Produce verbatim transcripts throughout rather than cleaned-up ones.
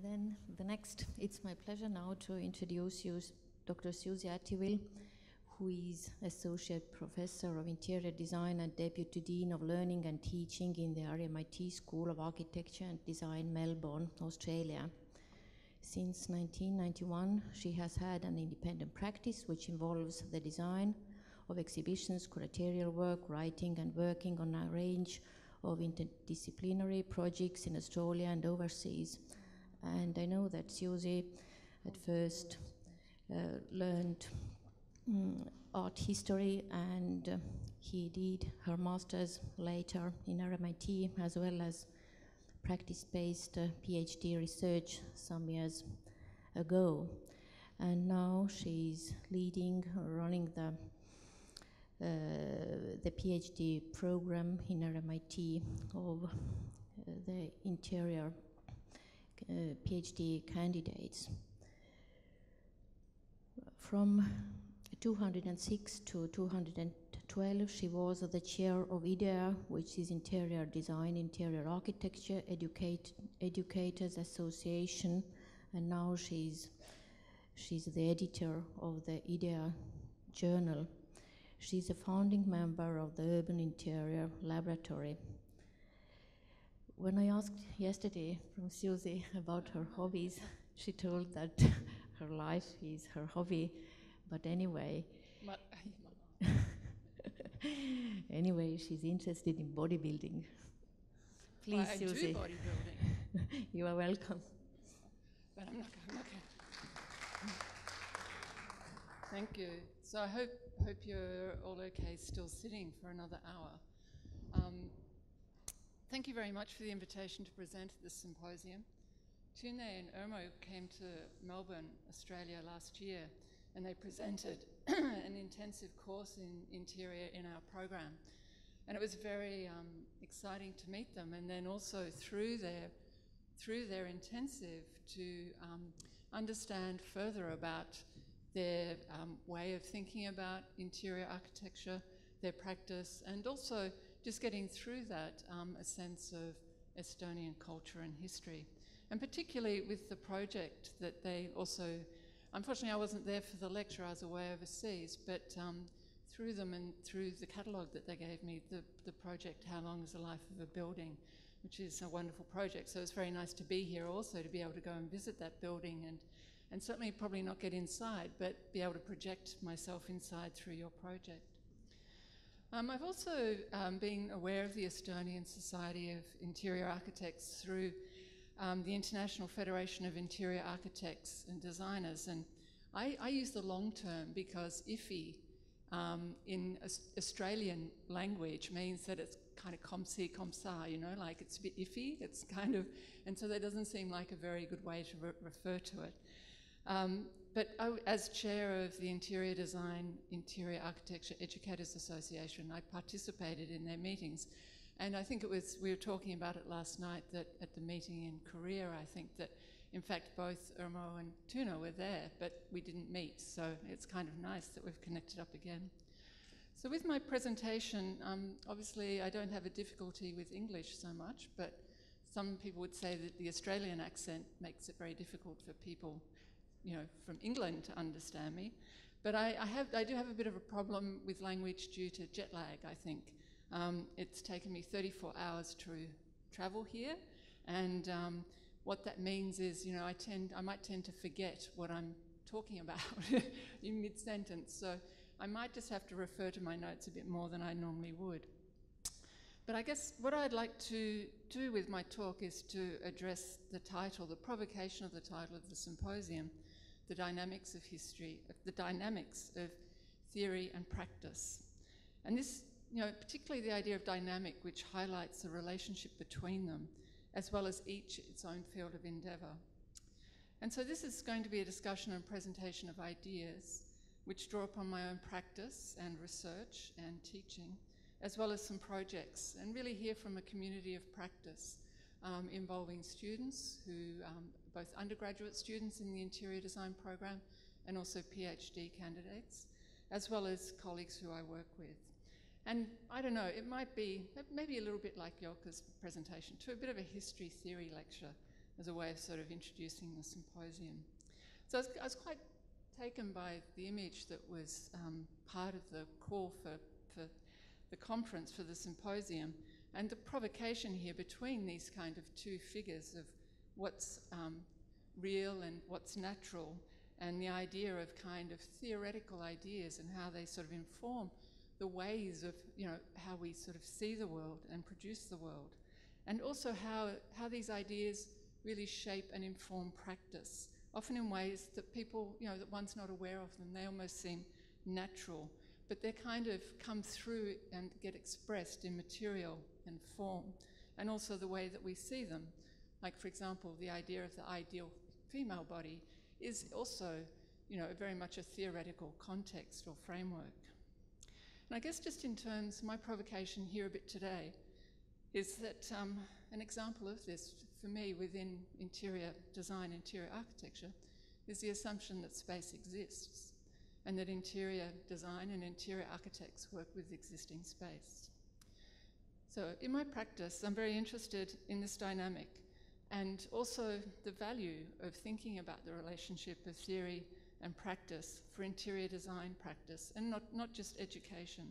And then the next, it's my pleasure now to introduce you Doctor Susie Attiwill, who is Associate Professor of Interior Design and Deputy Dean of Learning and Teaching in the R M I T School of Architecture and Design, Melbourne, Australia. Since nineteen ninety-one, she has had an independent practice which involves the design of exhibitions, curatorial work, writing and working on a range of interdisciplinary projects in Australia and overseas. And I know that Susie at first uh, learned um, art history, and uh, he did her master's later in R M I T, as well as practice-based uh, PhD research some years ago. And now she's leading, running the Uh, the PhD program in R M I T of uh, the interior uh, PhD candidates. From two thousand six to two thousand twelve, she was the chair of IDEA, which is Interior Design, Interior Architecture Educate, Educators Association, and now she's, she's the editor of the IDEA journal. She's a founding member of the Urban Interior Laboratory. When I asked yesterday from Susie about her hobbies, she told that her life is her hobby, but anyway, anyway, she's interested in bodybuilding. Please, well, I Susie. Do bodybuilding. You are welcome. But I'm not going, okay. Thank you. So I hope, hope you're all okay still sitting for another hour. Um, thank you very much for the invitation to present at this symposium. Tune and Ermo came to Melbourne, Australia last year, and they presented an intensive course in interior in our program. And it was very um, exciting to meet them, and then also through their, through their intensive to um, understand further about their um, way of thinking about interior architecture, their practice, and also just getting through that um, a sense of Estonian culture and history. And particularly with the project that they also, unfortunately I wasn't there for the lecture, I was away overseas, but um, through them and through the catalogue that they gave me, the, the project How Long is the Life of a Building, which is a wonderful project. So it's very nice to be here also, to be able to go and visit that building and and certainly probably not get inside, but be able to project myself inside through your project. Um, I've also um, been aware of the Estonian Society of Interior Architects through um, the International Federation of Interior Architects and Designers, and I, I use the long term because I F I um, in Australian language means that it's kind of com-si, com-sa, you know, like it's a bit iffy, it's kind of, and so that doesn't seem like a very good way to re refer to it. Um, but I, as chair of the Interior Design, Interior Architecture Educators Association, I participated in their meetings. And I think it was, we were talking about it last night that at the meeting in Korea, I think that in fact both Urmo and Tuna were there, but we didn't meet. So it's kind of nice that we've connected up again. So with my presentation, um, obviously I don't have a difficulty with English so much, but some people would say that the Australian accent makes it very difficult for people you know, from England to understand me. But I, I, have, I do have a bit of a problem with language due to jet lag, I think. Um, it's taken me thirty-four hours to travel here. And um, what that means is, you know, I, tend, I might tend to forget what I'm talking about in mid-sentence. So I might just have to refer to my notes a bit more than I normally would. But I guess what I'd like to do with my talk is to address the title, the provocation of the title of the symposium, the dynamics of history, the dynamics of theory and practice. And this, you know, particularly the idea of dynamic, which highlights the relationship between them, as well as each its own field of endeavor. And so this is going to be a discussion and presentation of ideas which draw upon my own practice and research and teaching, as well as some projects, and really hear from a community of practice um, involving students who, um, both undergraduate students in the interior design program and also PhD candidates, as well as colleagues who I work with. And I don't know, it might be maybe a little bit like Yolka's presentation, to a bit of a history theory lecture as a way of sort of introducing the symposium. So I was, I was quite taken by the image that was um, part of the call for, for the conference, for the symposium, and the provocation here between these kind of two figures of what's um, real and what's natural, and the idea of kind of theoretical ideas and how they sort of inform the ways of, you know, how we sort of see the world and produce the world, and also how, how these ideas really shape and inform practice, often in ways that people, you know, that one's not aware of them. They almost seem natural, but they kind of come through and get expressed in material and form, and also the way that we see them. Like, for example, the idea of the ideal female body is also, you know, very much a theoretical context or framework. And I guess just in terms, my provocation here a bit today is that um, an example of this for me within interior design, interior architecture, is the assumption that space exists, and that interior design and interior architects work with existing space. So in my practice, I'm very interested in this dynamic, and also the value of thinking about the relationship of theory and practice for interior design practice, and not, not just education.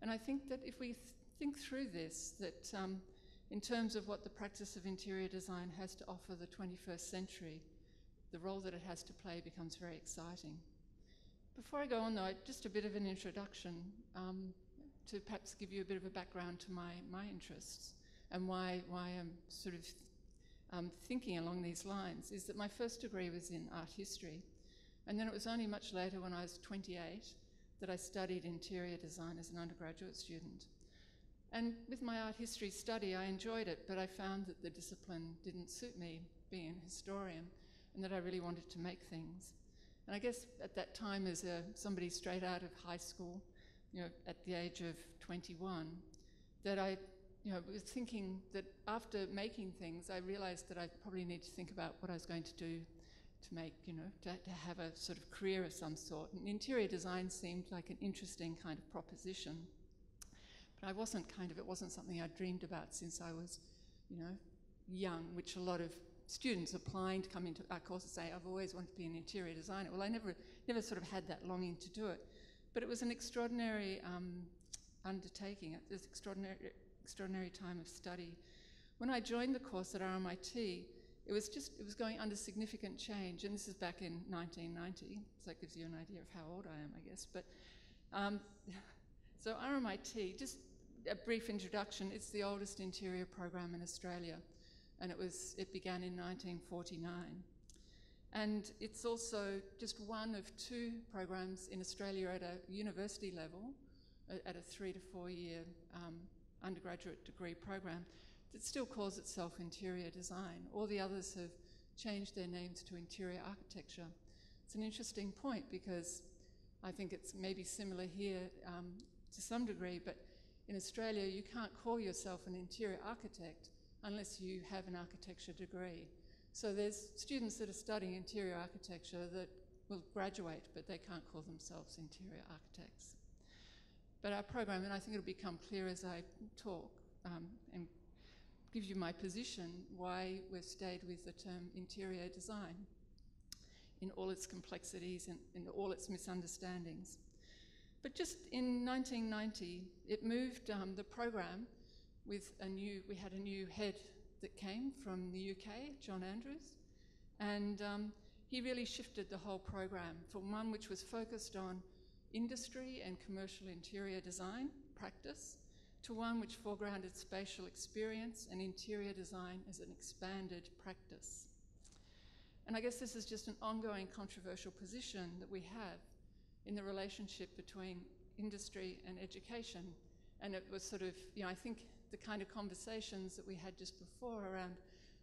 And I think that if we th think through this, that um, in terms of what the practice of interior design has to offer the twenty-first century, the role that it has to play becomes very exciting. Before I go on though, just a bit of an introduction um, to perhaps give you a bit of a background to my, my interests, and why, why I'm sort of Um, thinking along these lines, is that my first degree was in art history, and then it was only much later, when I was twenty-eight, that I studied interior design as an undergraduate student. And with my art history study, I enjoyed it, but I found that the discipline didn't suit me, being a historian, and that I really wanted to make things. And I guess at that time, as a, somebody straight out of high school, you know, at the age of twenty-one, that I You know, was thinking that after making things, I realized that I probably need to think about what I was going to do to make, you know, to, to have a sort of career of some sort. And interior design seemed like an interesting kind of proposition, but I wasn't kind of, it wasn't something I dreamed about since I was, you know, young, which a lot of students applying to come into our courses say, I've always wanted to be an interior designer. Well, I never, never sort of had that longing to do it, but it was an extraordinary um, undertaking. It was extraordinary. extraordinary time of study. When I joined the course at R M I T, it was just, it was going under significant change, and this is back in nineteen ninety, so that gives you an idea of how old I am, I guess. But um, so R M I T, just a brief introduction, it's the oldest interior program in Australia, and it was, it began in nineteen forty-nine. And it's also just one of two programs in Australia at a university level, at a three to four year um, undergraduate degree program that still calls itself interior design. All the others have changed their names to interior architecture. It's an interesting point, because I think it's maybe similar here um, to some degree, but in Australia you can't call yourself an interior architect unless you have an architecture degree. So there's students that are studying interior architecture that will graduate, but they can't call themselves interior architects. But our program, and I think it'll become clear as I talk um, and give you my position, why we've stayed with the term interior design in all its complexities and in all its misunderstandings. But just in nineteen ninety, it moved um, the program with a new, we had a new head that came from the U K, John Andrews, and um, he really shifted the whole program from one which was focused on industry and commercial interior design practice to one which foregrounded spatial experience and interior design as an expanded practice. And I guess this is just an ongoing controversial position that we have in the relationship between industry and education. And it was sort of, you know, I think the kind of conversations that we had just before around,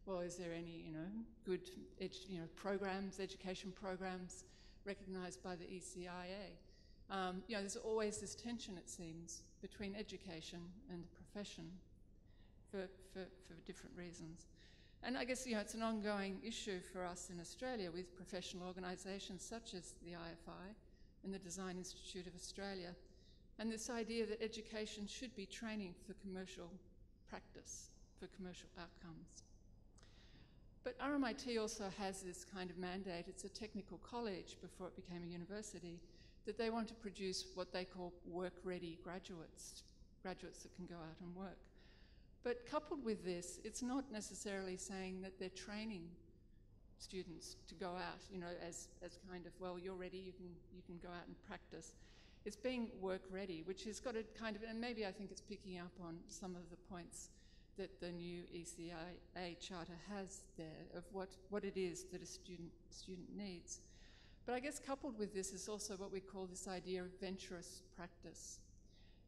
well, is there any, you know, good, edu you know, programs, education programs recognized by the E C I A? Um, you know, there's always this tension, it seems, between education and the profession for, for, for different reasons. And I guess, you know, it's an ongoing issue for us in Australia with professional organisations such as the I F I and the Design Institute of Australia, and this idea that education should be training for commercial practice, for commercial outcomes. But R M I T also has this kind of mandate, it's a technical college before it became a university, that they want to produce what they call work-ready graduates, graduates that can go out and work. But coupled with this, it's not necessarily saying that they're training students to go out, you know, as, as kind of, well, you're ready, you can, you can go out and practice. It's being work-ready, which has got a kind of, and maybe I think it's picking up on some of the points that the new E C I A charter has there of what, what it is that a student, student needs. But I guess coupled with this is also what we call this idea of venturous practice.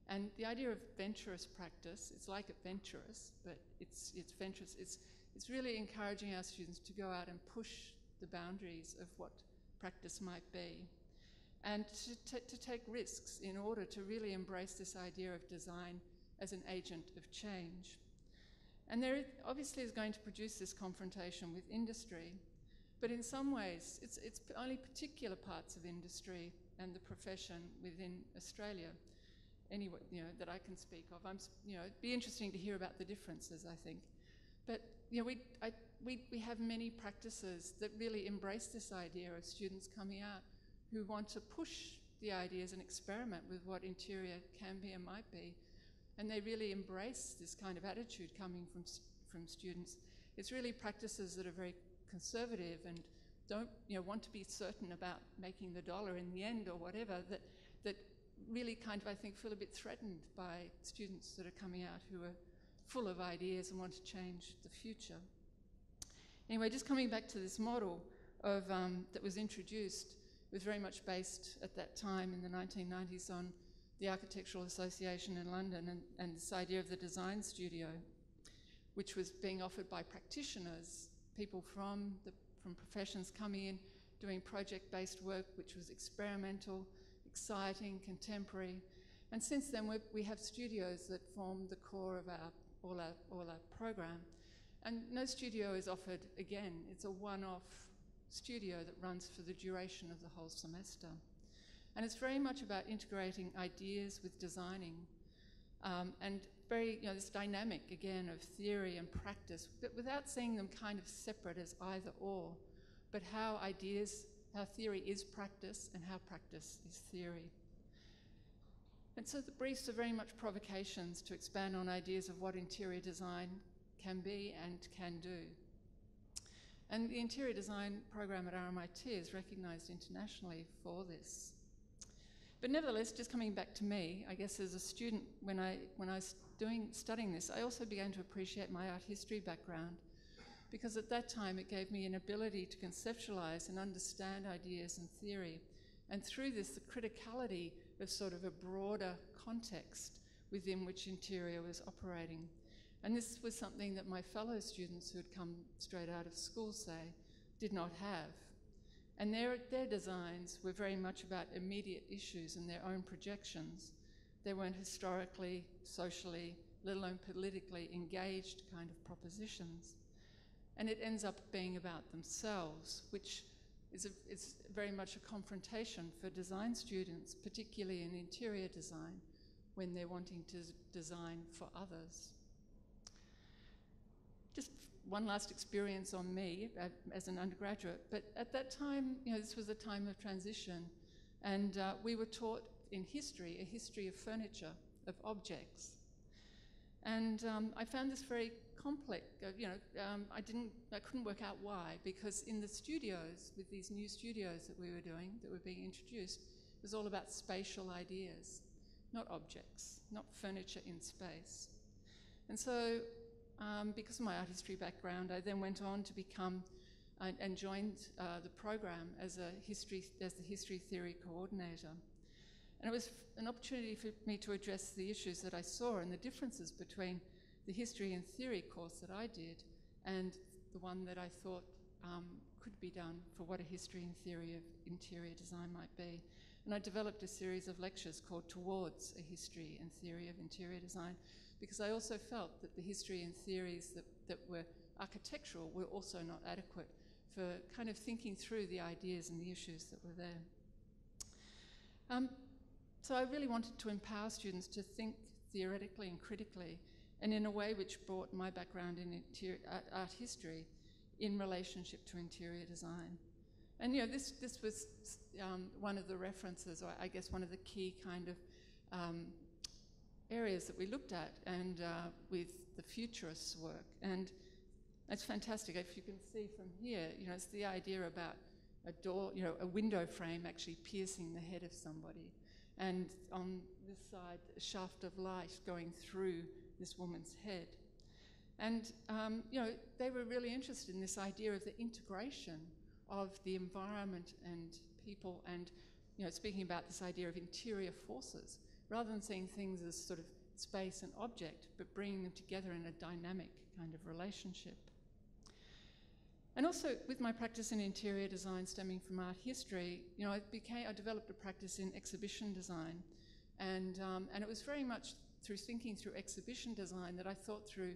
And the idea of venturous practice, it's like adventurous, but it's, it's venturous. It's, it's really encouraging our students to go out and push the boundaries of what practice might be. And to, to take risks in order to really embrace this idea of design as an agent of change. And there obviously is going to produce this confrontation with industry, but in some ways it's, it's only particular parts of industry and the profession within Australia, anyway, you know, that I can speak of. I'm, you know, it'd be interesting to hear about the differences, I think. But you know, we, I, we, we have many practices that really embrace this idea of students coming out who want to push the ideas and experiment with what interior can be and might be. And they really embrace this kind of attitude coming from, from students. It's really practices that are very conservative and don't, you know, want to be certain about making the dollar in the end or whatever, that, that really kind of, I think, feel a bit threatened by students that are coming out who are full of ideas and want to change the future. Anyway, just coming back to this model of, um, that was introduced, was very much based at that time in the nineteen nineties on the Architectural Association in London and, and this idea of the design studio, which was being offered by practitioners, people from, the, from professions coming in, doing project-based work, which was experimental, exciting, contemporary. And since then, we've, we have studios that form the core of our, all our, all our program. And no studio is offered again. It's a one-off studio that runs for the duration of the whole semester. And it's very much about integrating ideas with designing. Um, and very, you know, this dynamic, again, of theory and practice, but without seeing them kind of separate as either or, but how ideas, how theory is practice and how practice is theory. And so the briefs are very much provocations to expand on ideas of what interior design can be and can do. And the interior design program at R M I T is recognized internationally for this. But nevertheless, just coming back to me, I guess as a student, when I, when I was doing, studying this, I also began to appreciate my art history background, because at that time it gave me an ability to conceptualize and understand ideas and theory. And through this, the criticality of sort of a broader context within which interior was operating. And this was something that my fellow students who had come straight out of school, say, did not have. And their, their designs were very much about immediate issues and their own projections. They weren't historically, socially, let alone politically engaged kind of propositions. And it ends up being about themselves, which is, a, is very much a confrontation for design students, particularly in interior design, when they're wanting to design for others. Just one last experience on me uh, as an undergraduate, but at that time, you know, this was a time of transition, and uh, we were taught in history, a history of furniture, of objects. And um, I found this very complex, uh, you know, um, I didn't, I couldn't work out why, because in the studios, with these new studios that we were doing, that were being introduced, it was all about spatial ideas, not objects, not furniture in space. And so, Um, because of my art history background, I then went on to become uh, and joined uh, the program as a history as the history theory coordinator, and it was an opportunity for me to address the issues that I saw and the differences between the history and theory course that I did and the one that I thought um, could be done for what a history and theory of interior design might be. And I developed a series of lectures called Towards a History and Theory of Interior Design, because I also felt that the history and theories that, that were architectural were also not adequate for kind of thinking through the ideas and the issues that were there. Um, so I really wanted to empower students to think theoretically and critically, and in a way which brought my background in interior, art history in relationship to interior design. And you know, this, this was um, one of the references, or I guess one of the key kind of um, areas that we looked at, and uh, with the futurists' work. And it's fantastic, if you can see from here, you know, it's the idea about a door, you know, a window frame actually piercing the head of somebody. And on this side, a shaft of light going through this woman's head. And, um, you know, they were really interested in this idea of the integration of the environment and people and, you know, speaking about this idea of interior forces, rather than seeing things as sort of space and object, but bringing them together in a dynamic kind of relationship. And also, with my practice in interior design stemming from art history, you know, I became, I developed a practice in exhibition design, and um, and it was very much through thinking through exhibition design that I thought through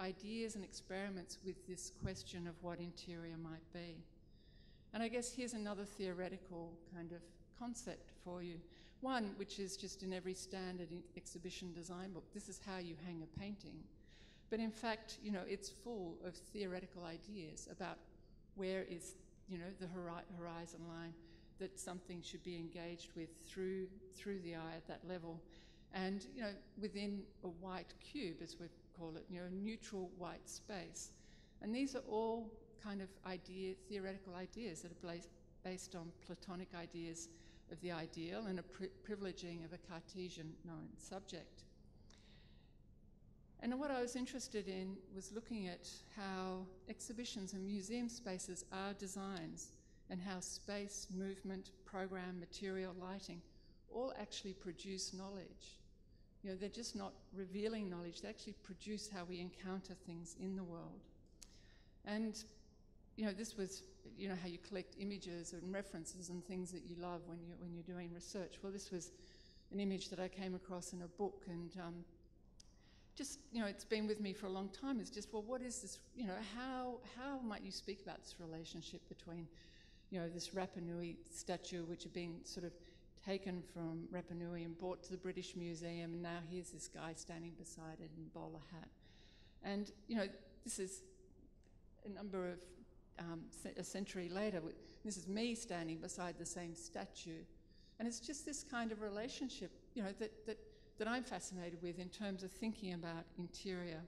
ideas and experiments with this question of what interior might be. And I guess here's another theoretical kind of concept for you. One, which is just in every standard exhibition design book, this is how you hang a painting. But in fact, you know, it's full of theoretical ideas about where is, you know, the hori- horizon line that something should be engaged with through, through the eye at that level. And, you know, within a white cube, as we call it, you know, a neutral white space. And these are all kind of idea, theoretical ideas that are based on Platonic ideas of the ideal and a pri privileging of a Cartesian known subject. And what I was interested in was looking at how exhibitions and museum spaces are designs, and how space, movement, program, material, lighting all actually produce knowledge. You know, they're just not revealing knowledge, they actually produce how we encounter things in the world. And, you know, this was, you know, how you collect images and references and things that you love when, you, when you're doing research. Well, this was an image that I came across in a book, and um, just, you know, it's been with me for a long time. It's just, well, what is this, you know, how, how might you speak about this relationship between, you know, this Rapa Nui statue, which had been sort of taken from Rapa Nui and brought to the British Museum, and now here's this guy standing beside it in a bowler hat. And, you know, this is a number of, um, a century later, this is me standing beside the same statue. And it's just this kind of relationship, you know, that, that, that I'm fascinated with in terms of thinking about interior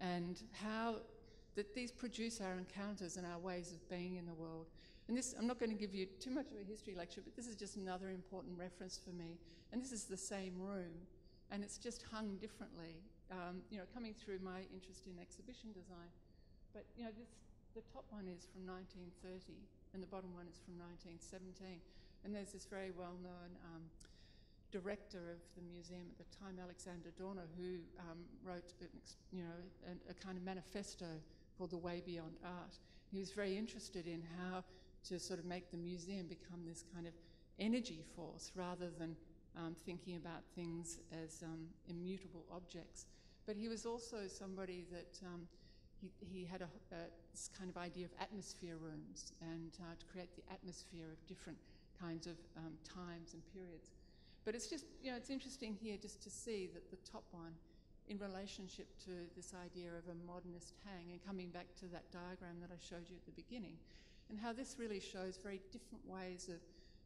and how that these produce our encounters and our ways of being in the world. And this, I'm not going to give you too much of a history lecture, but this is just another important reference for me. And this is the same room, and it's just hung differently, um, you know, coming through my interest in exhibition design. But, you know, this, the top one is from nineteen thirty, and the bottom one is from nineteen seventeen. And there's this very well-known um, director of the museum at the time, Alexander Dorner, who um, wrote an, you know, a, a kind of manifesto called The Way Beyond Art. He was very interested in how to sort of make the museum become this kind of energy force, rather than um, thinking about things as um, immutable objects. But he was also somebody that um, he, he had a, a, this kind of idea of atmosphere rooms, and uh, to create the atmosphere of different kinds of um, times and periods. But it's just, you know, it's interesting here just to see that the top one in relationship to this idea of a modernist hang, and coming back to that diagram that I showed you at the beginning, and how this really shows very different ways of,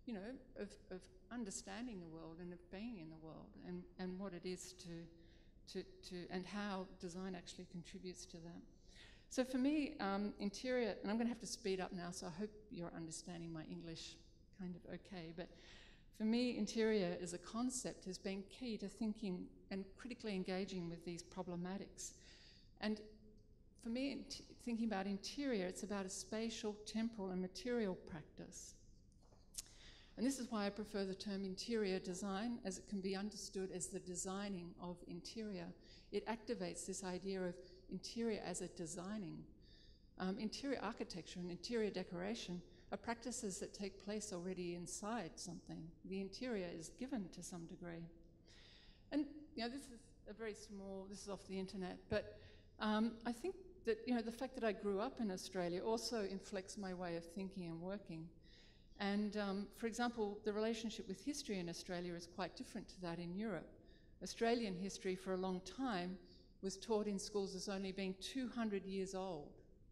you know, of, of understanding the world and of being in the world, and, and what it is to, to, to, and how design actually contributes to that. So for me, um, interior, and I'm going to have to speed up now, so I hope you're understanding my English kind of okay, but for me, interior as a concept has been key to thinking and critically engaging with these problematics. And for me, thinking about interior, it's about a spatial, temporal, and material practice. And this is why I prefer the term interior design, as it can be understood as the designing of interior. It activates this idea of interior as a designing. Um, interior architecture and interior decoration are practices that take place already inside something. The interior is given to some degree. And, you know, this is a very small, this is off the internet, but um, I think that, you know, the fact that I grew up in Australia also inflects my way of thinking and working. And, um, for example, the relationship with history in Australia is quite different to that in Europe. Australian history for a long time was taught in schools as only being two hundred years old.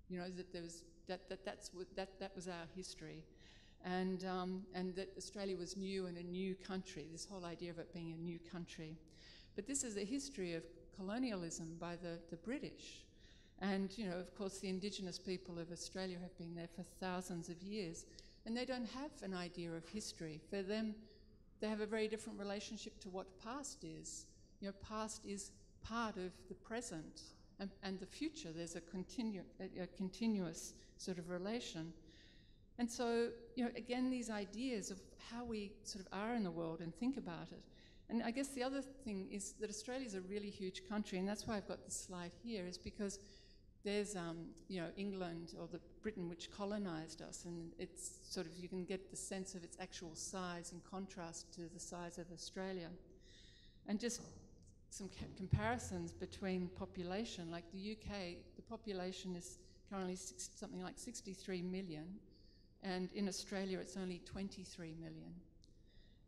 You know, that there was that that that's what that that was our history, and um, and that Australia was new and a new country. This whole idea of it being a new country, but this is the history of colonialism by the the British, and you know, of course, the Indigenous people of Australia have been there for thousands of years, and they don't have an idea of history. For them, they have a very different relationship to what past is. You know, past is part of the present. And, and the future, there's a, continu a, a continuous sort of relation. And so, you know, again, these ideas of how we sort of are in the world and think about it. And I guess the other thing is that Australia's a really huge country, and that's why I've got this slide here, is because there's, um, you know, England or the Britain which colonized us, and it's sort of, you can get the sense of its actual size in contrast to the size of Australia. And just some ca comparisons between population, like the U K, the population is currently six, something like sixty-three million, and in Australia it's only twenty-three million.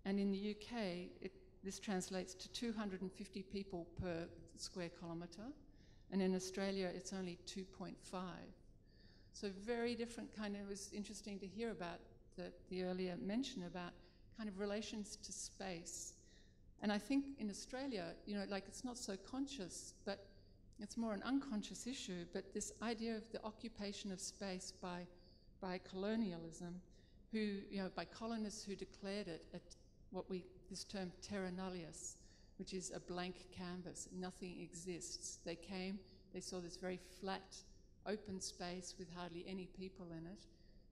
And in the U K, it, this translates to two hundred fifty people per square kilometre, and in Australia it's only two point five. So very different kind of, it was interesting to hear about the, the earlier mention about kind of relations to space. And I think in Australia, you know, like it's not so conscious, but it's more an unconscious issue, but this idea of the occupation of space by, by colonialism, who, you know, by colonists who declared it at what we, this term terra nullius, which is a blank canvas, nothing exists. They came, they saw this very flat, open space with hardly any people in it,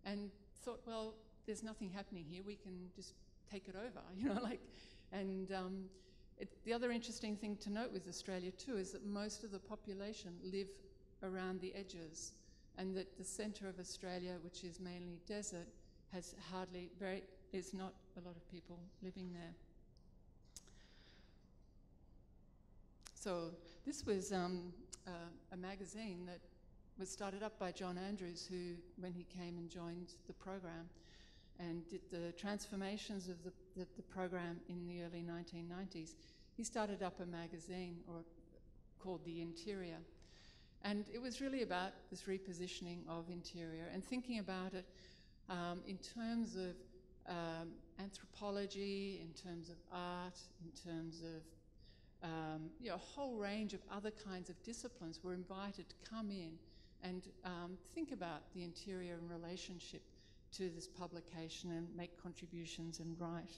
and thought, well, there's nothing happening here, we can just take it over, you know, like. And um, it, the other interesting thing to note with Australia too is that most of the population live around the edges, and that the centre of Australia, which is mainly desert, has hardly very is not a lot of people living there. So this was um, uh, a magazine that was started up by John Andrews, who when he came and joined the program, and did the transformations of the, the, the program in the early nineteen nineties. He started up a magazine or called The Interior. And it was really about this repositioning of interior and thinking about it um, in terms of um, anthropology, in terms of art, in terms of um, you know, a whole range of other kinds of disciplines were invited to come in and um, think about the interior in relationship to this publication and make contributions and write.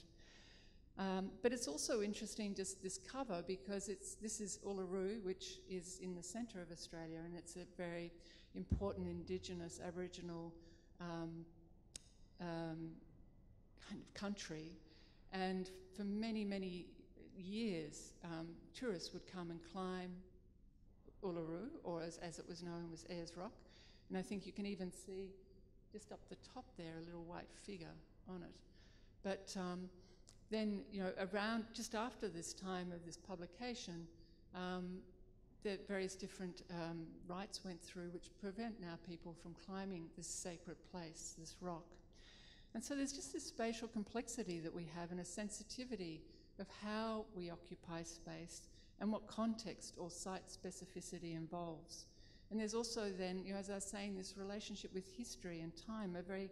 Um, but it's also interesting, just this cover, because it's, this is Uluru, which is in the centre of Australia, and it's a very important Indigenous, Aboriginal um, um, kind of country. And for many, many years, um, tourists would come and climb Uluru, or as, as it was known, was Ayers Rock. And I think you can even see just up the top there, a little white figure on it. But um, then, you know, around just after this time of this publication, um, the various different um, rites went through which prevent now people from climbing this sacred place, this rock. And so there's just this spatial complexity that we have and a sensitivity of how we occupy space and what context or site specificity involves. And there's also then, you know, as I was saying, this relationship with history and time, a very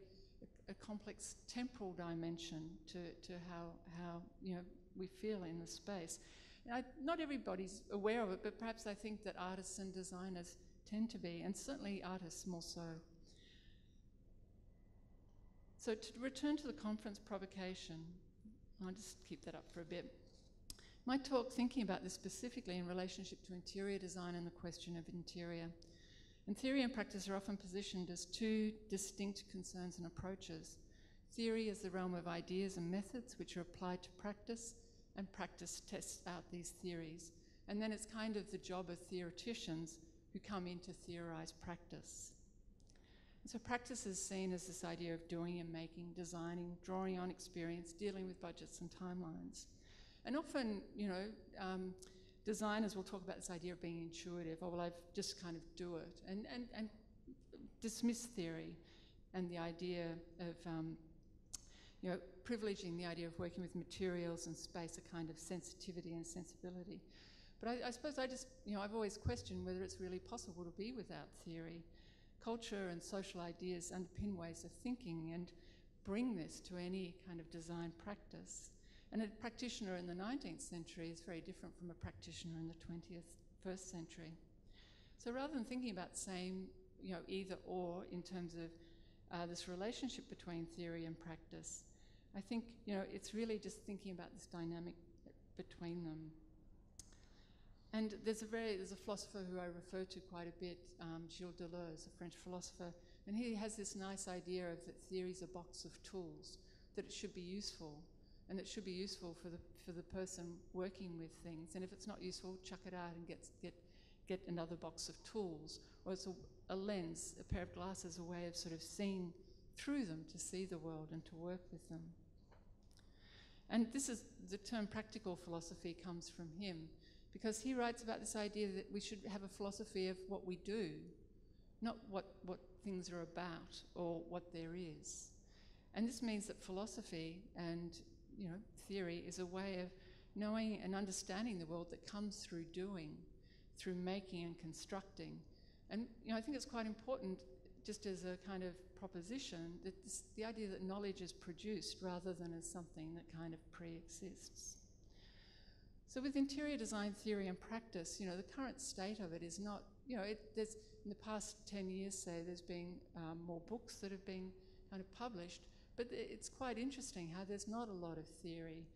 a, a complex temporal dimension to, to how, how, you know, we feel in the space. Now, not everybody's aware of it, but perhaps I think that artists and designers tend to be, and certainly artists more so. So to return to the conference provocation, I'll just keep that up for a bit. My talk thinking about this specifically in relationship to interior design and the question of interior. And theory and practice are often positioned as two distinct concerns and approaches. Theory is the realm of ideas and methods which are applied to practice, and practice tests out these theories. And then it's kind of the job of theoreticians who come in to theorize practice. And so practice is seen as this idea of doing and making, designing, drawing on experience, dealing with budgets and timelines. And often, you know, um, designers will talk about this idea of being intuitive, or well, I've just kind of do it, and, and, and dismiss theory and the idea of, um, you know, privileging the idea of working with materials and space, a kind of sensitivity and sensibility. But I, I suppose I just, you know, I've always questioned whether it's really possible to be without theory. culture and social ideas underpin ways of thinking and bring this to any kind of design practice. And a practitioner in the nineteenth century is very different from a practitioner in the twentieth, first century. So rather than thinking about same, you know, either or in terms of uh, this relationship between theory and practice, I think, you know, it's really just thinking about this dynamic between them. And there's a very, there's a philosopher who I refer to quite a bit, um, Gilles Deleuze, a French philosopher, and he has this nice idea of that theory is a box of tools, that it should be useful, and it should be useful for the for the person working with things. And if it's not useful, chuck it out and get get get another box of tools, or it's a, a lens, a pair of glasses, a way of sort of seeing through them to see the world and to work with them. And this is the term practical philosophy comes from him, because he writes about this idea that we should have a philosophy of what we do, not what, what things are about or what there is. And this means that philosophy and, you know, theory is a way of knowing and understanding the world that comes through doing, through making and constructing. And, you know, I think it's quite important, just as a kind of proposition, that this, the idea that knowledge is produced rather than as something that kind of pre-exists. So with interior design theory and practice, you know, the current state of it is not, you know, it, there's, in the past ten years, say, there's been um, more books that have been kind of published, but it's quite interesting how there's not a lot of theory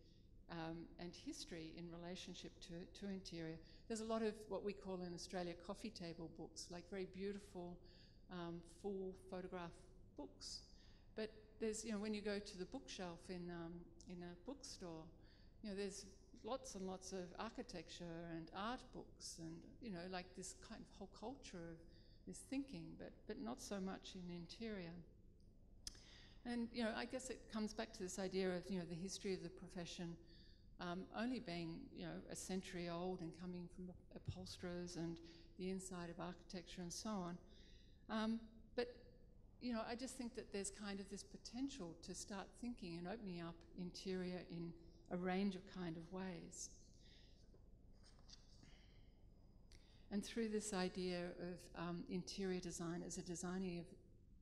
um, and history in relationship to, to interior. There's a lot of what we call in Australia coffee table books, like very beautiful um, full photograph books. But there's, you know, when you go to the bookshelf in, um, in a bookstore, you know, there's lots and lots of architecture and art books and, you know, like this kind of whole culture of this thinking, but, but not so much in interior. And, you know, I guess it comes back to this idea of, you know, the history of the profession um, only being, you know, a century old and coming from upholsterers and the inside of architecture and so on. Um, but, you know, I just think that there's kind of this potential to start thinking and opening up interior in a range of kind of ways. And through this idea of um, interior design as a designing of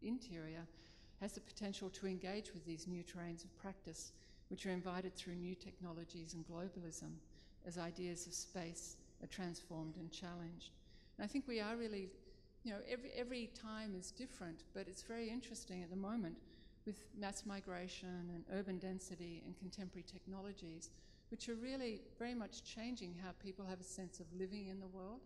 interior has the potential to engage with these new terrains of practice, which are invited through new technologies and globalism as ideas of space are transformed and challenged. And I think we are really, you know, every, every time is different, but it's very interesting at the moment with mass migration and urban density and contemporary technologies, which are really very much changing how people have a sense of living in the world,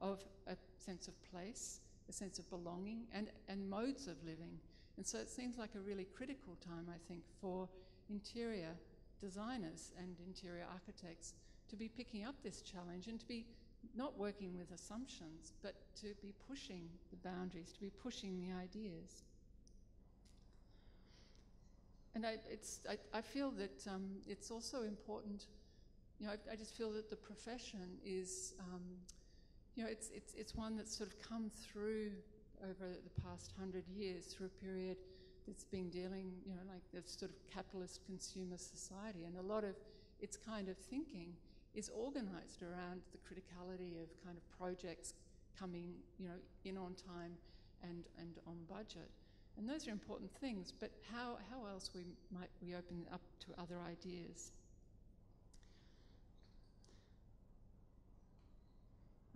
of a sense of place, a sense of belonging, and, and modes of living. And so it seems like a really critical time, I think, for interior designers and interior architects to be picking up this challenge and to be not working with assumptions, but to be pushing the boundaries, to be pushing the ideas. And I, it's, I, I feel that um, it's also important, you know, I, I just feel that the profession is, um, you know, it's, it's, it's one that's sort of come through over the past hundred years through a period that's been dealing, you know, like this sort of capitalist consumer society. And a lot of its kind of thinking is organized around the criticality of kind of projects coming, you know, in on time and, and on budget. And those are important things, but how, how else we might we open up to other ideas?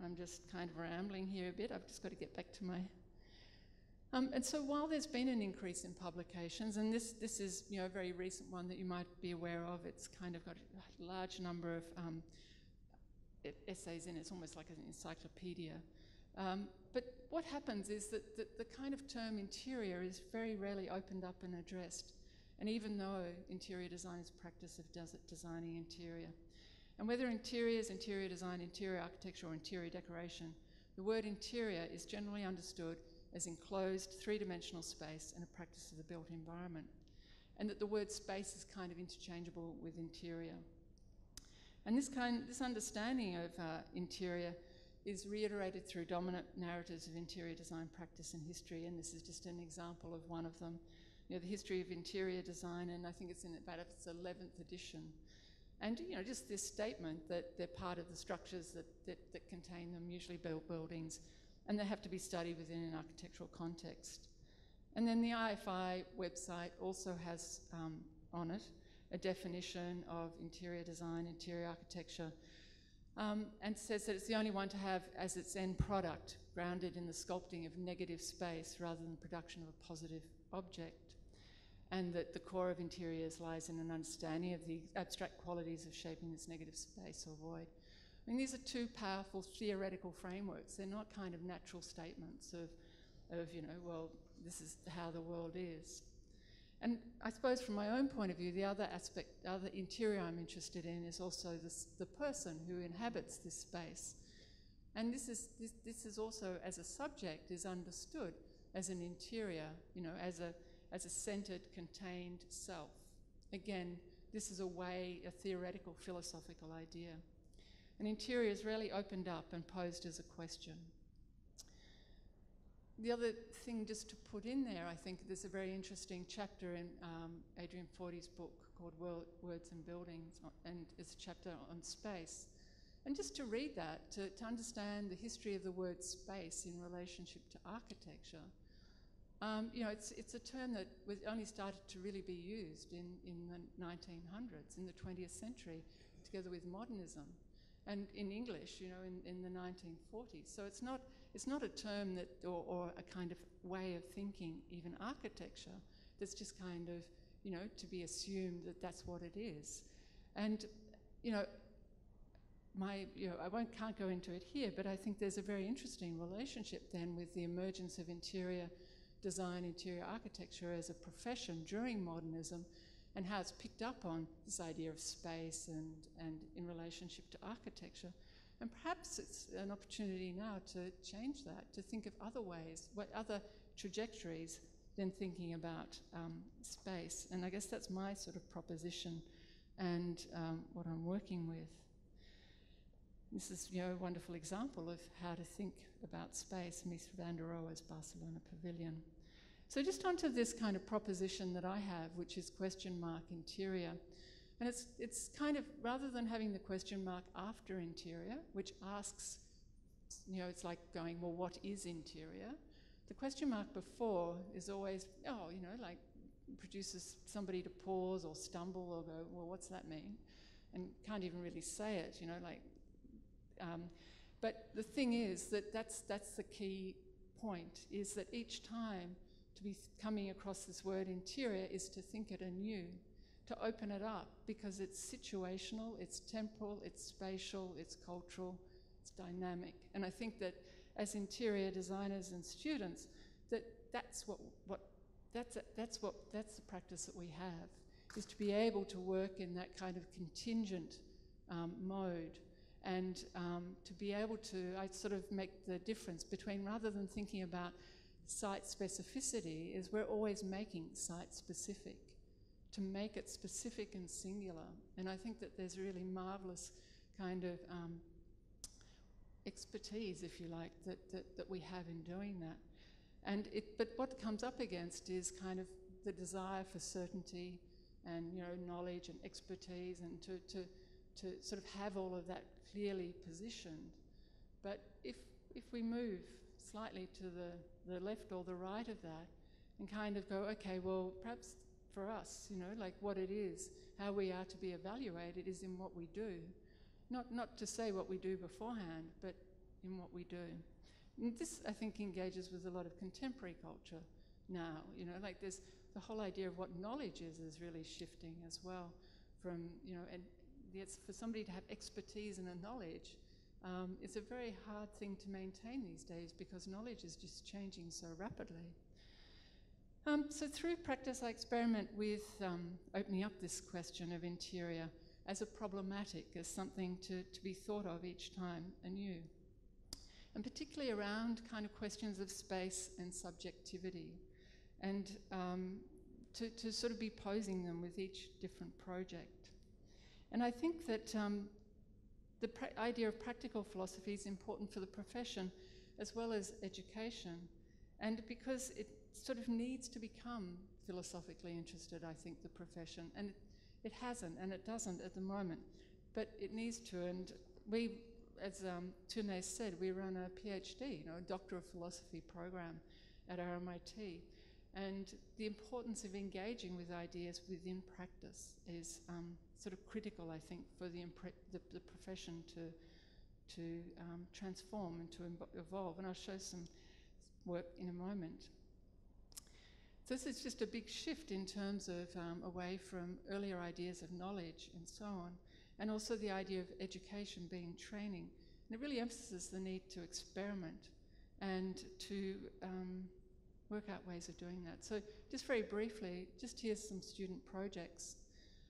I'm just kind of rambling here a bit. I've just got to get back to my... Um, and so while there's been an increase in publications, and this, this is, you know, a very recent one that you might be aware of, it's kind of got a large number of um, essays in it. It's almost like an encyclopedia. Um, but what happens is that the, the kind of term interior is very rarely opened up and addressed, and even though interior design is a practice of designing interior. And whether interiors, interior design, interior architecture, or interior decoration, the word interior is generally understood as enclosed, three-dimensional space and a practice of the built environment, and that the word space is kind of interchangeable with interior. And this, kind, this understanding of uh, interior is reiterated through dominant narratives of interior design practice and history, and this is just an example of one of them. You know, the history of interior design, and I think it's in about its eleventh edition. And, you know, just this statement that they're part of the structures that, that, that contain them, usually built buildings, and they have to be studied within an architectural context. And then the I F I website also has um, on it a definition of interior design, interior architecture, um, and says that it's the only one to have as its end product, grounded in the sculpting of negative space rather than the production of a positive object, and that the core of interiors lies in an understanding of the abstract qualities of shaping this negative space or void. I mean, these are two powerful theoretical frameworks. They're not kind of natural statements of, of you know, well, this is how the world is. And I suppose from my own point of view, the other aspect, the other interior I'm interested in is also this, the person who inhabits this space. And this is, this, this is also, as a subject, is understood as an interior, you know, as a, as a centered, contained self. Again, this is a way, a theoretical, philosophical idea. And interior is really opened up and posed as a question. The other thing just to put in there, I think there's a very interesting chapter in um, Adrian Forty's book called Words and Buildings, and it's a chapter on space. And just to read that, to, to understand the history of the word space in relationship to architecture, um, you know, it's, it's a term that was only started to really be used in, in the nineteen hundreds, in the twentieth century, together with modernism. And in English, you know, in, in the nineteen forties. So it's not, it's not a term that, or, or a kind of way of thinking, even architecture, that's just kind of, you know, to be assumed that that's what it is. And, you know, my, you know, I won't, can't go into it here, but I think there's a very interesting relationship then with the emergence of interior design, interior architecture as a profession during modernism, and how it's picked up on this idea of space and, and in relationship to architecture. And perhaps it's an opportunity now to change that, to think of other ways, what other trajectories than thinking about um, space. And I guess that's my sort of proposition and um, what I'm working with. This is, you know, a wonderful example of how to think about space, Miss van der Rohe's Barcelona Pavilion. So just onto this kind of proposition that I have, which is question mark interior. And it's, it's kind of, rather than having the question mark after interior, which asks, you know, it's like going, well, what is interior? The question mark before is always, oh, you know, like produces somebody to pause or stumble or go, well, what's that mean? And can't even really say it, you know, like, um, but the thing is that that's, that's the key point, is that each time to be coming across this word interior is to think it anew, to open it up, because it's situational, it's temporal, it's spatial, it's cultural, it's dynamic. And I think that as interior designers and students, that that's what, what that's, a, that's what that's the practice that we have, is to be able to work in that kind of contingent um, mode, and um, to be able to, I sort of make the difference between, rather than thinking about site specificity, is we're always making site specific, to make it specific and singular. And I think that there's really marvelous kind of um, expertise, if you like, that, that, that we have in doing that. And it, but what comes up against is kind of the desire for certainty and, you know, knowledge and expertise, and to, to, to sort of have all of that clearly positioned. But if, if we move slightly to the the left or the right of that, and kind of go, okay, well, perhaps for us, you know, like what it is, how we are to be evaluated is in what we do. Not, not to say what we do beforehand, but in what we do. And this, I think, engages with a lot of contemporary culture now, you know, like there's the whole idea of what knowledge is is really shifting as well from, you know, and it's for somebody to have expertise and a knowledge. Um, it's a very hard thing to maintain these days, because knowledge is just changing so rapidly. Um, so through practice, I experiment with um, opening up this question of interior as a problematic, as something to, to be thought of each time anew. And particularly around kind of questions of space and subjectivity, and um, to, to sort of be posing them with each different project. And I think that um, the idea of practical philosophy is important for the profession as well as education, and because it sort of needs to become philosophically interested, I think, the profession, and it, it hasn't and it doesn't at the moment, but it needs to. And we as um, Tune said, we run a PhD, you know, a Doctor of Philosophy program at R M I T. And the importance of engaging with ideas within practice is um, sort of critical, I think, for the, the, the profession to, to um, transform and to evolve. And I'll show some work in a moment. So this is just a big shift in terms of um, away from earlier ideas of knowledge and so on, and also the idea of education being training. And it really emphasizes the need to experiment and to um, work out ways of doing that. So just very briefly, just here's some student projects,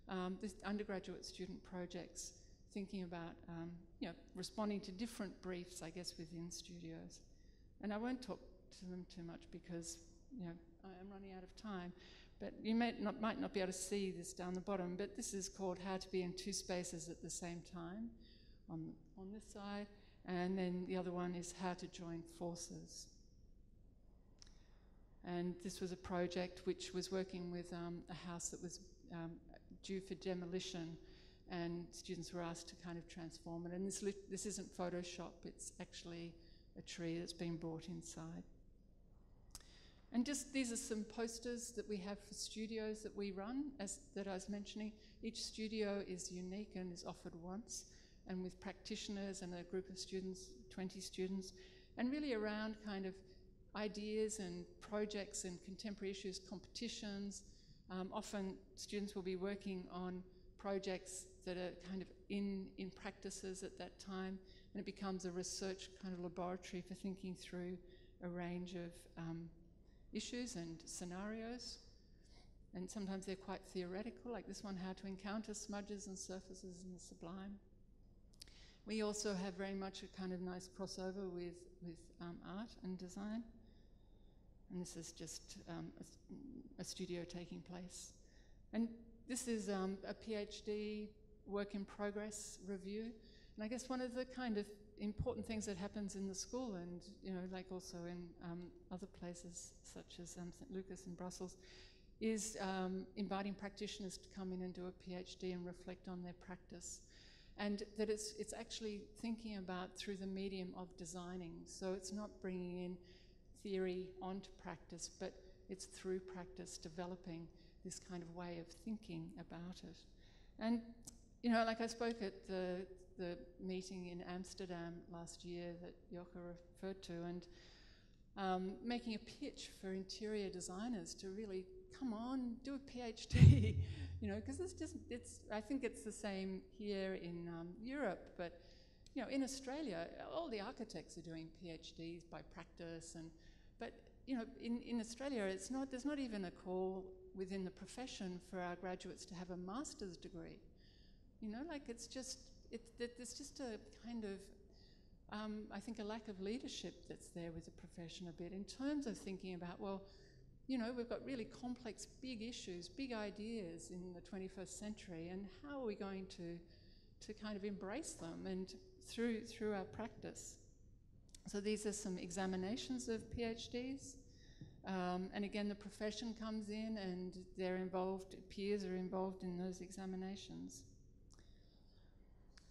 um, this undergraduate student projects, thinking about um, you know, responding to different briefs, I guess, within studios. And I won't talk to them too much because you know, I am running out of time, but you may not, might not be able to see this down the bottom, but this is called How to Be in Two Spaces at the Same Time on, on this side, and then the other one is How to Join Forces. And this was a project which was working with um, a house that was um, due for demolition, and students were asked to kind of transform it. And this, this isn't Photoshop, it's actually a tree that's been brought inside. And just these are some posters that we have for studios that we run, as that I was mentioning. Each studio is unique and is offered once, and with practitioners and a group of students, twenty students, and really around kind of ideas and projects and contemporary issues, competitions. Um, often students will be working on projects that are kind of in, in practices at that time, and it becomes a research kind of laboratory for thinking through a range of um, issues and scenarios. And sometimes they're quite theoretical, like this one, How to Encounter Smudges and Surfaces in the Sublime. We also have very much a kind of nice crossover with, with um, art and design. And this is just um, a, a studio taking place. And this is um, a PhD work in progress review. And I guess one of the kind of important things that happens in the school and, you know, like also in um, other places such as um, Saint Lucas in Brussels is um, inviting practitioners to come in and do a PhD and reflect on their practice. And that it's, it's actually thinking about through the medium of designing. So it's not bringing in theory onto practice, but it's through practice developing this kind of way of thinking about it. And, you know, like I spoke at the, the meeting in Amsterdam last year that Jocke referred to, and um, making a pitch for interior designers to really come on, do a PhD, you know, because it's just, it's, I think it's the same here in um, Europe, but, you know, in Australia, all the architects are doing PhDs by practice, and, but, you know, in, in Australia, it's not, there's not even a call within the profession for our graduates to have a master's degree, you know, like it's just, it, it, there's just a kind of, um, I think a lack of leadership that's there with the profession a bit in terms of thinking about, well, you know, we've got really complex, big issues, big ideas in the twenty-first century, and how are we going to, to kind of embrace them and through, through our practice? So these are some examinations of PhDs. Um, and again, the profession comes in and they're involved, peers are involved in those examinations.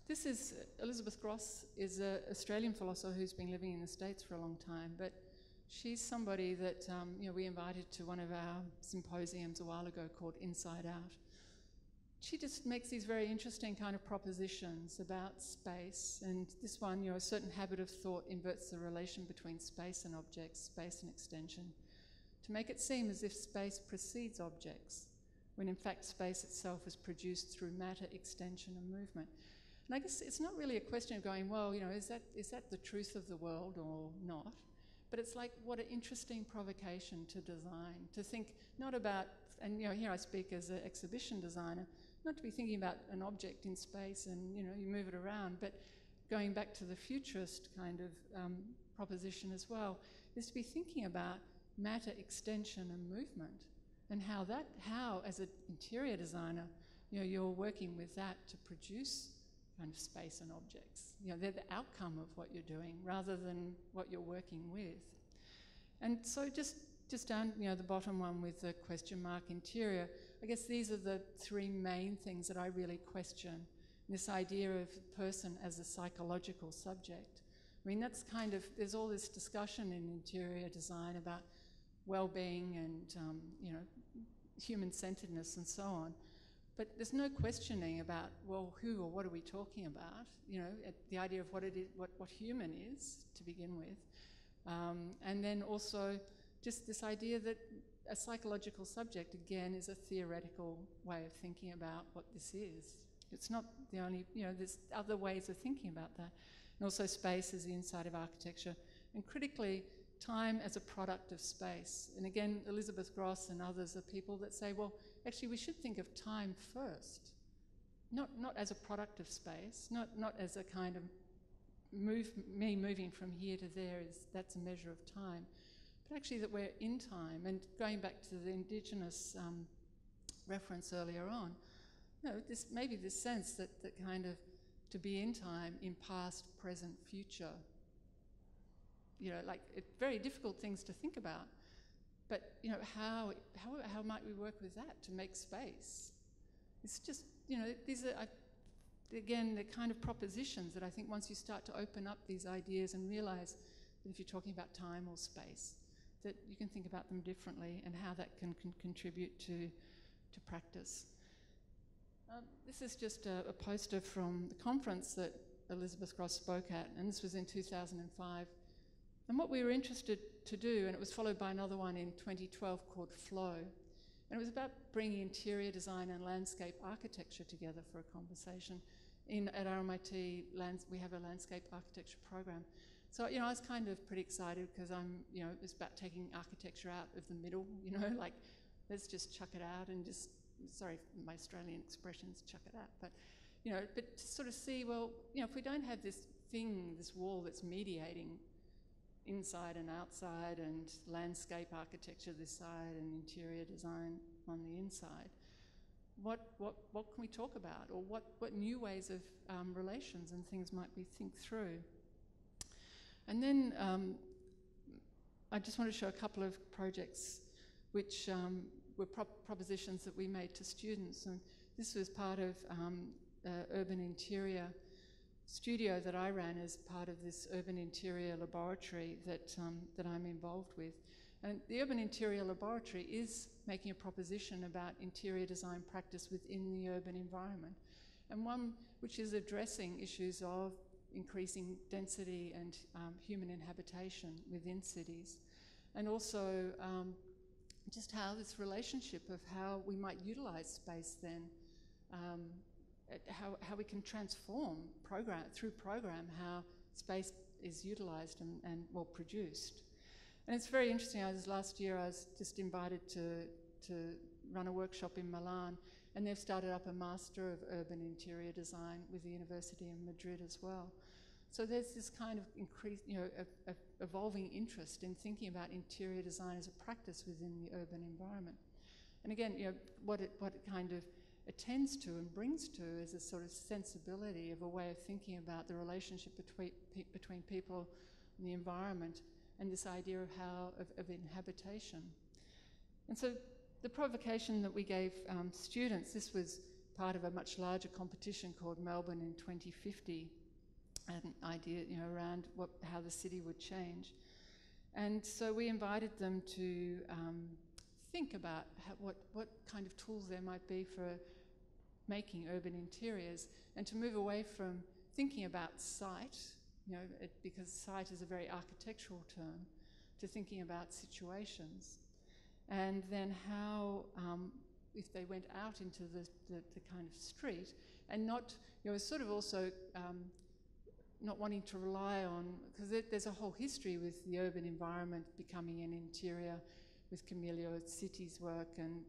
This is, Elizabeth Gross is an Australian philosopher who's been living in the States for a long time, but she's somebody that um, you know, we invited to one of our symposiums a while ago called Inside Out. She just makes these very interesting kind of propositions about space, and this one, you know, a certain habit of thought inverts the relation between space and objects, space and extension, to make it seem as if space precedes objects, when in fact space itself is produced through matter, extension and movement. And I guess it's not really a question of going, well, you know, is that, is that the truth of the world or not? But it's like, what an interesting provocation to design, to think not about, and you know, here I speak as an exhibition designer, not to be thinking about an object in space and, you know, you move it around, but going back to the futurist kind of um, proposition as well, is to be thinking about matter, extension and movement, and how that, how as an interior designer, you know, you're working with that to produce kind of space and objects. You know, they're the outcome of what you're doing rather than what you're working with. And so just, just down, you know, the bottom one with the question mark interior, I guess these are the three main things that I really question this idea of person as a psychological subject. I mean, that's kind of, there's all this discussion in interior design about well-being and, um, you know, human-centeredness and so on. But there's no questioning about, well, who or what are we talking about? You know, the idea of what it is, what, what human is, to begin with. Um, and then also just this idea that a psychological subject, again, is a theoretical way of thinking about what this is. It's not the only, you know, there's other ways of thinking about that. And also space is the inside of architecture. And critically, time as a product of space. And again, Elizabeth Gross and others are people that say, well, actually we should think of time first, not, not as a product of space, not, not as a kind of move, me moving from here to there, is that's a measure of time, but actually that we're in time. And going back to the Indigenous um, reference earlier on, you know, this, maybe this sense that, that kind of to be in time in past, present, future, you know, like it, very difficult things to think about, but you know, how, how how might we work with that to make space? It's just, you know, these are I, again the kind of propositions that I think once you start to open up these ideas and realize that if you're talking about time or space, that you can think about them differently and how that can, can contribute to to practice. Um, this is just a, a poster from the conference that Elizabeth Gross spoke at, and this was in two thousand five. And what we were interested to do, and it was followed by another one in twenty twelve called Flow, and it was about bringing interior design and landscape architecture together for a conversation. In, at R M I T, lands, we have a landscape architecture program. So, you know, I was kind of pretty excited because I'm, you know, it was about taking architecture out of the middle, you know, like let's just chuck it out and just, sorry for my Australian expressions, chuck it out, but, you know, but to sort of see, well, you know, if we don't have this thing, this wall that's mediating inside and outside, and landscape architecture this side and interior design on the inside, what what what can we talk about, or what what new ways of um, relations and things might we think through? And then um, I just want to show a couple of projects which um, were prop propositions that we made to students, and this was part of um, uh, urban interior studio that I ran as part of this urban interior laboratory that, um, that I'm involved with. And the urban interior laboratory is making a proposition about interior design practice within the urban environment, and one which is addressing issues of increasing density and um, human inhabitation within cities, and also um, just how this relationship of how we might utilize space then, um, How, how we can transform program through program how space is utilised and, and well produced. And it's very interesting, I was, last year I was just invited to, to run a workshop in Milan, and they've started up a Master of Urban Interior Design with the University in Madrid as well. So there's this kind of increase, you know, a, a evolving interest in thinking about interior design as a practice within the urban environment. And again, you know, what it, what it kind of attends to and brings to is a sort of sensibility of a way of thinking about the relationship between, between people and the environment, and this idea of how, of, of inhabitation. And so the provocation that we gave um, students, this was part of a much larger competition called Melbourne in twenty fifty, an idea, you know, around what, how the city would change. And so we invited them to um, think about how, what, what kind of tools there might be for making urban interiors, and to move away from thinking about site, you know, it, because site is a very architectural term, to thinking about situations. And then how, um, if they went out into the, the, the kind of street, and not, you know, sort of also um, not wanting to rely on, because there's a whole history with the urban environment becoming an interior, with Camillo Citi's work, and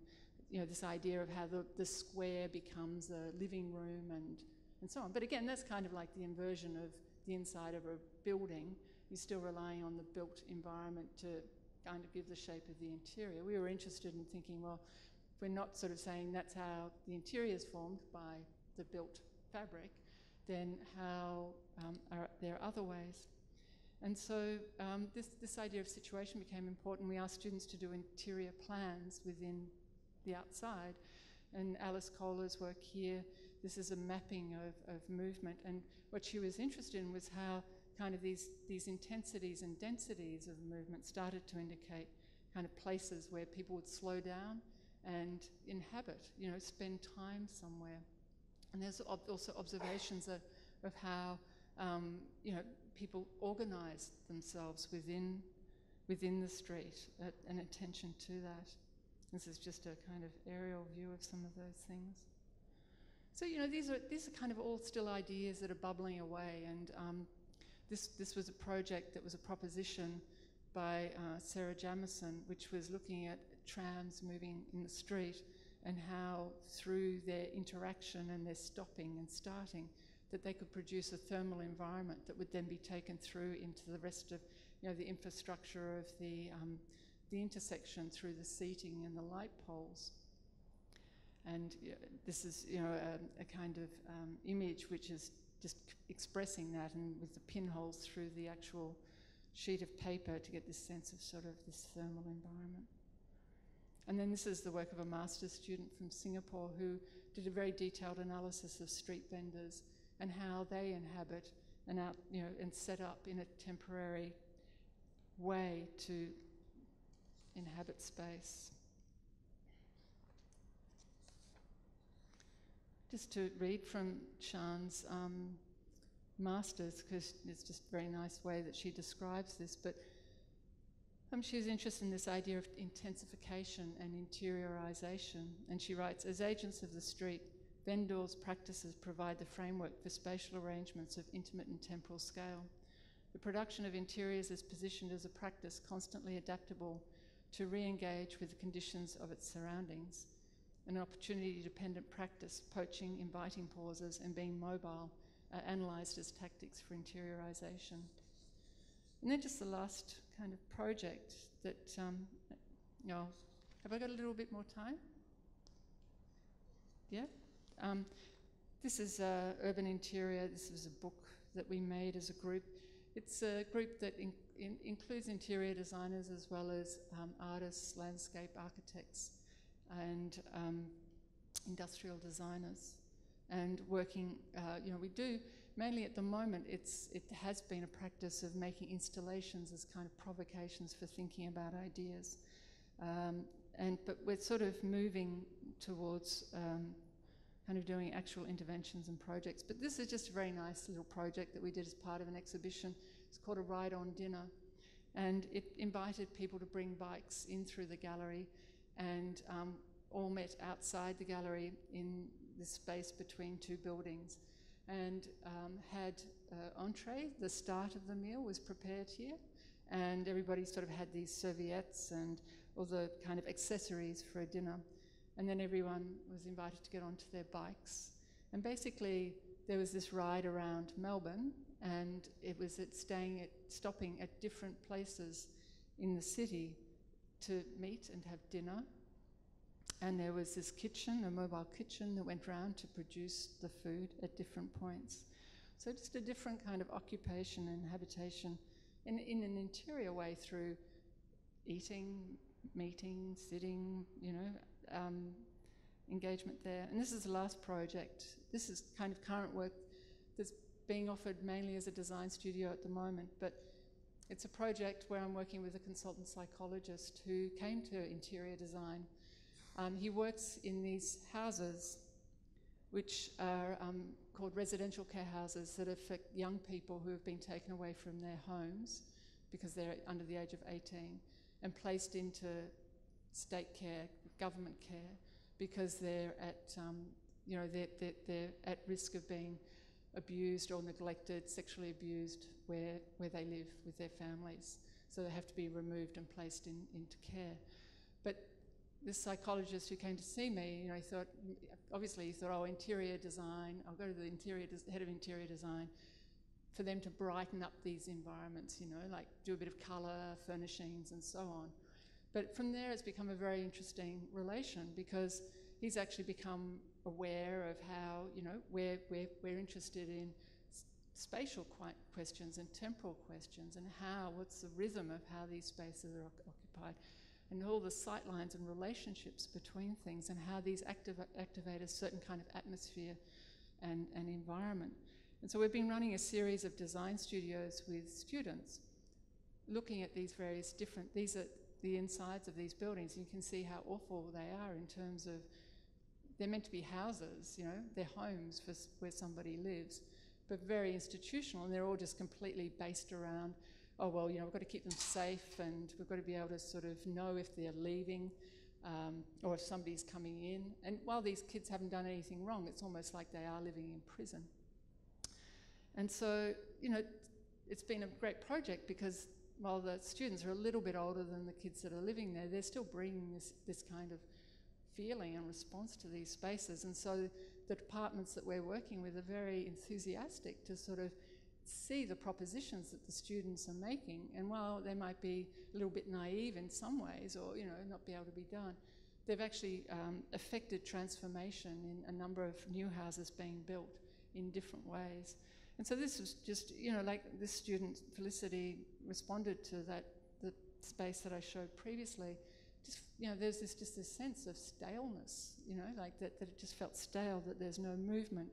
you know, this idea of how the, the square becomes a living room and, and so on. But again, that's kind of like the inversion of the inside of a building. You're still relying on the built environment to kind of give the shape of the interior. We were interested in thinking, well, we're not sort of saying that's how the interior is formed by the built fabric, then how um, are there other ways? And so um, this, this idea of situation became important. We asked students to do interior plans within the outside. And Alice Kohler's work here, this is a mapping of, of movement. And what she was interested in was how kind of these, these intensities and densities of movement started to indicate kind of places where people would slow down and inhabit, you know, spend time somewhere. And there's ob also observations of, of how, um, you know, people organize themselves within, within the street, uh, and attention to that. This is just a kind of aerial view of some of those things. So, you know, these are, these are kind of all still ideas that are bubbling away. And um, this, this was a project that was a proposition by uh, Sarah Jamison, which was looking at trams moving in the street and how through their interaction and their stopping and starting, that they could produce a thermal environment that would then be taken through into the rest of, you know, the infrastructure of the, um, the intersection through the seating and the light poles. And you know, this is, you know, a, a kind of um, image which is just expressing that, and with the pinholes through the actual sheet of paper to get this sense of sort of this thermal environment. And then this is the work of a master's student from Singapore who did a very detailed analysis of street vendors and how they inhabit and out, you know, and set up in a temporary way to inhabit space. Just to read from Shan's um, master's, because it's just a very nice way that she describes this, but um, she was interested in this idea of intensification and interiorization, and she writes, as agents of the street, vendors' practices provide the framework for spatial arrangements of intimate and temporal scale. The production of interiors is positioned as a practice constantly adaptable to re-engage with the conditions of its surroundings, an opportunity-dependent practice, poaching, inviting pauses, and being mobile are analysed as tactics for interiorisation. And then just the last kind of project that, um, you know, have I got a little bit more time? Yeah? Um, this is uh, Urban Interior. This is a book that we made as a group. It's a group that in, in includes interior designers as well as um, artists, landscape architects, and um, industrial designers, and working, uh, you know, we do, mainly at the moment, it's, it has been a practice of making installations as kind of provocations for thinking about ideas. Um, and, but we're sort of moving towards um, kind of doing actual interventions and projects. But this is just a very nice little project that we did as part of an exhibition. It's called A Ride On Dinner. And it invited people to bring bikes in through the gallery, and um, all met outside the gallery in this space between two buildings, and um, had uh, entree. The start of the meal was prepared here, and everybody sort of had these serviettes and all the kind of accessories for a dinner. And then everyone was invited to get onto their bikes. And basically, there was this ride around Melbourne, and it was at staying at, stopping at different places in the city to meet and have dinner. And there was this kitchen, a mobile kitchen, that went round to produce the food at different points. So just a different kind of occupation and habitation in, in an interior way through eating, meeting, sitting, you know, um, engagement there. And this is the last project. This is kind of current work that's being offered mainly as a design studio at the moment, but it's a project where I'm working with a consultant psychologist who came to interior design. Um, he works in these houses, which are um, called residential care houses, that affect young people who have been taken away from their homes because they're under the age of eighteen and placed into state care, government care, because they're at, um, you know, they're, they're, they're at risk of being abused or neglected, sexually abused, where, where they live with their families. So they have to be removed and placed in, into care. But this psychologist who came to see me, you know, he thought, obviously he thought, oh, interior design, I'll go to the interior head of interior design for them to brighten up these environments, you know, like do a bit of colour, furnishings, and so on. But from there, it's become a very interesting relation, because he's actually become aware of how, you know, we're, we're, we're interested in spatial questions and temporal questions, and how, what's the rhythm of how these spaces are occupied, and all the sight lines and relationships between things, and how these activ activate a certain kind of atmosphere and, and environment. And so we've been running a series of design studios with students, looking at these various different, these are the insides of these buildings. You can see how awful they are in terms of, they're meant to be houses, you know, they're homes for where somebody lives, but very institutional, and they're all just completely based around, oh, well, you know, we've got to keep them safe, and we've got to be able to sort of know if they're leaving um, or if somebody's coming in. And while these kids haven't done anything wrong, it's almost like they are living in prison. And so, you know, it's been a great project because while the students are a little bit older than the kids that are living there, they're still bringing this, this kind of feeling and response to these spaces. And so the departments that we're working with are very enthusiastic to sort of see the propositions that the students are making. And while they might be a little bit naive in some ways or, you know, not be able to be done, they've actually um, affected transformation in a number of new houses being built in different ways. And so this was just, you know, like this student, Felicity, responded to that the space that I showed previously. Just, you know, there's this, just this sense of staleness, you know, like that, that it just felt stale, that there's no movement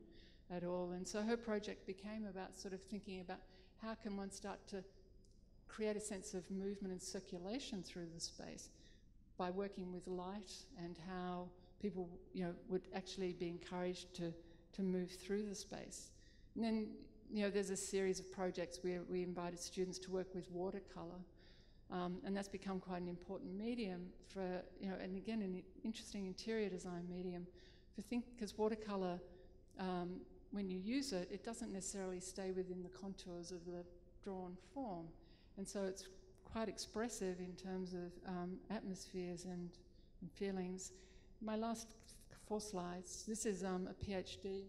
at all. And so her project became about sort of thinking about how can one start to create a sense of movement and circulation through the space by working with light and how people, you know, would actually be encouraged to, to move through the space. And then, you know, there's a series of projects where we invited students to work with watercolour, um, and that's become quite an important medium for, you know, and again, an interesting interior design medium for think, because watercolour, um, when you use it, it doesn't necessarily stay within the contours of the drawn form, and so it's quite expressive in terms of um, atmospheres and, and feelings. My last four slides, this is um, a PhD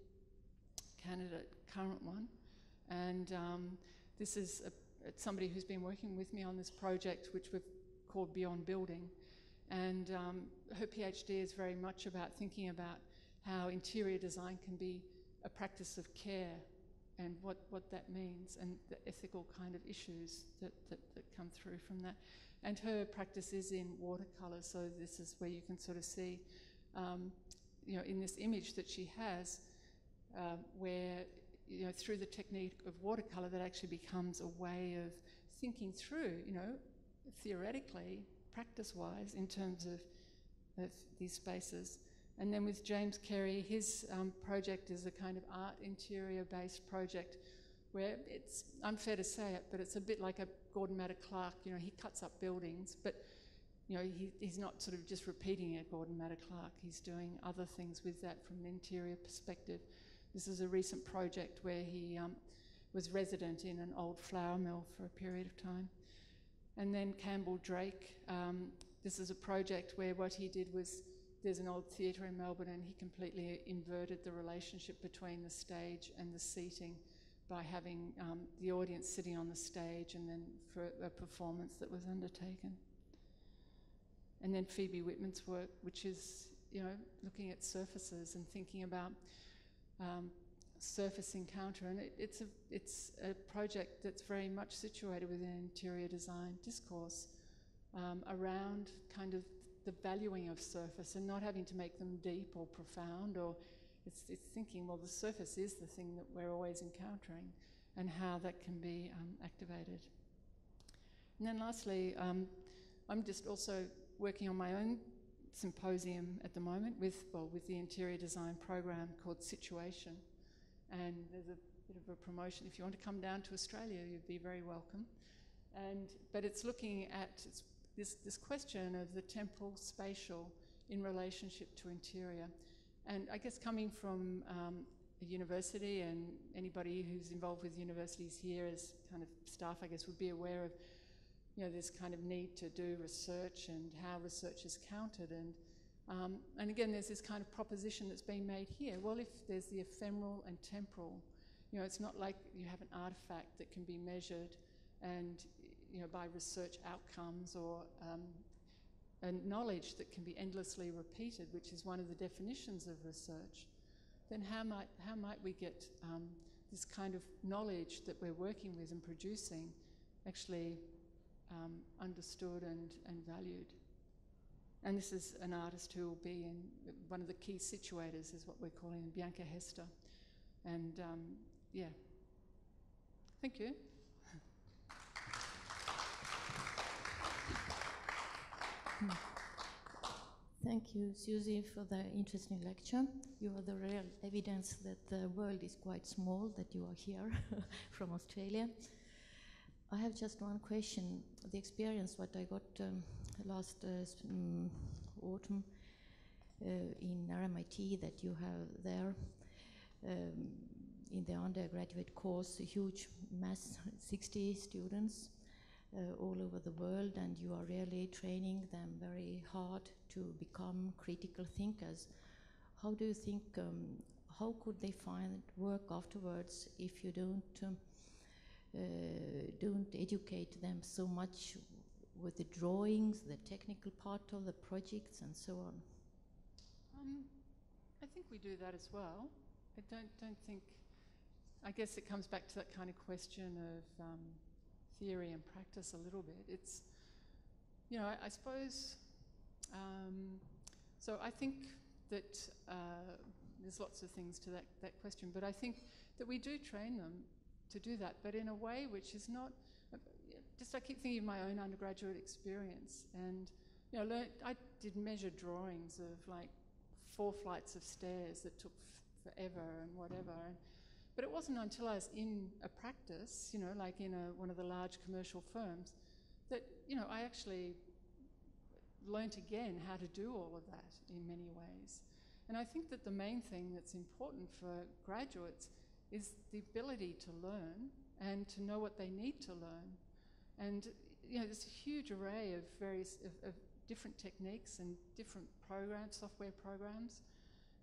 candidate, current one, and um, this is a, somebody who's been working with me on this project, which we've called Beyond Building, and um, her PhD is very much about thinking about how interior design can be a practice of care and what, what that means and the ethical kind of issues that, that, that come through from that. And her practice is in watercolour, so this is where you can sort of see, um, you know, in this image that she has, Uh, where, you know, through the technique of watercolour that actually becomes a way of thinking through, you know, theoretically, practice-wise, in terms of, of these spaces. And then with James Kerry, his um, project is a kind of art interior-based project where it's unfair to say it, but it's a bit like a Gordon Matta Clark, you know, he cuts up buildings, but, you know, he, he's not sort of just repeating a Gordon Matta Clark, he's doing other things with that from an interior perspective. This is a recent project where he um, was resident in an old flour mill for a period of time. And then Campbell Drake, um, this is a project where what he did was, there's an old theatre in Melbourne, and he completely inverted the relationship between the stage and the seating by having um, the audience sitting on the stage and then for a performance that was undertaken. And then Phoebe Whitman's work, which is, you know, looking at surfaces and thinking about Um, surface encounter, and it, it's, a, it's a project that's very much situated within interior design discourse um, around kind of the valuing of surface and not having to make them deep or profound, or it's, it's thinking, well, the surface is the thing that we're always encountering and how that can be um, activated. And then lastly, um, I'm just also working on my own symposium at the moment with, well, with the interior design program called Situation, and there's a bit of a promotion. If you want to come down to Australia, you'd be very welcome. And but it's looking at it's this this question of the temporal spatial in relationship to interior, and I guess coming from um, a university, and anybody who's involved with universities here as kind of staff, I guess, would be aware of, you know, this kind of need to do research and how research is counted. And, um, and again, there's this kind of proposition that's being made here. Well, if there's the ephemeral and temporal, you know, it's not like you have an artifact that can be measured and, you know, by research outcomes or um, a knowledge that can be endlessly repeated, which is one of the definitions of research, then how might, how might we get um, this kind of knowledge that we're working with and producing actually Um, understood and, and valued. And this is an artist who will be in one of the key situators, is what we're calling Bianca Hester. And um, yeah, thank you. Thank you, Susie, for the interesting lecture. You are the real evidence that the world is quite small, that you are here from Australia. I have just one question. The experience what I got um, last uh, um, autumn uh, in R M I T that you have there, um, in the undergraduate course, a huge mass, sixty students. Uh, all over the world, and you are really training them very hard to become critical thinkers. How do you think, um, how could they find work afterwards if you don't um, uh, don't educate them so much with the drawings, the technical part of the projects and so on? Um, I think we do that as well. I don't, don't think, I guess it comes back to that kind of question of um, theory and practice a little bit. It's, you know, I, I suppose, um, so I think that uh, there's lots of things to that, that question, but I think that we do train them to do that, but in a way which is not, just I keep thinking of my own undergraduate experience, and, you know, learned, I did measured drawings of like four flights of stairs that took forever and whatever, and, but it wasn't until I was in a practice, you know, like in a, one of the large commercial firms, that, you know, I actually learnt again how to do all of that in many ways. And I think that the main thing that's important for graduates is the ability to learn and to know what they need to learn. And, you know, there's a huge array of various, of, of different techniques and different programs, software programs.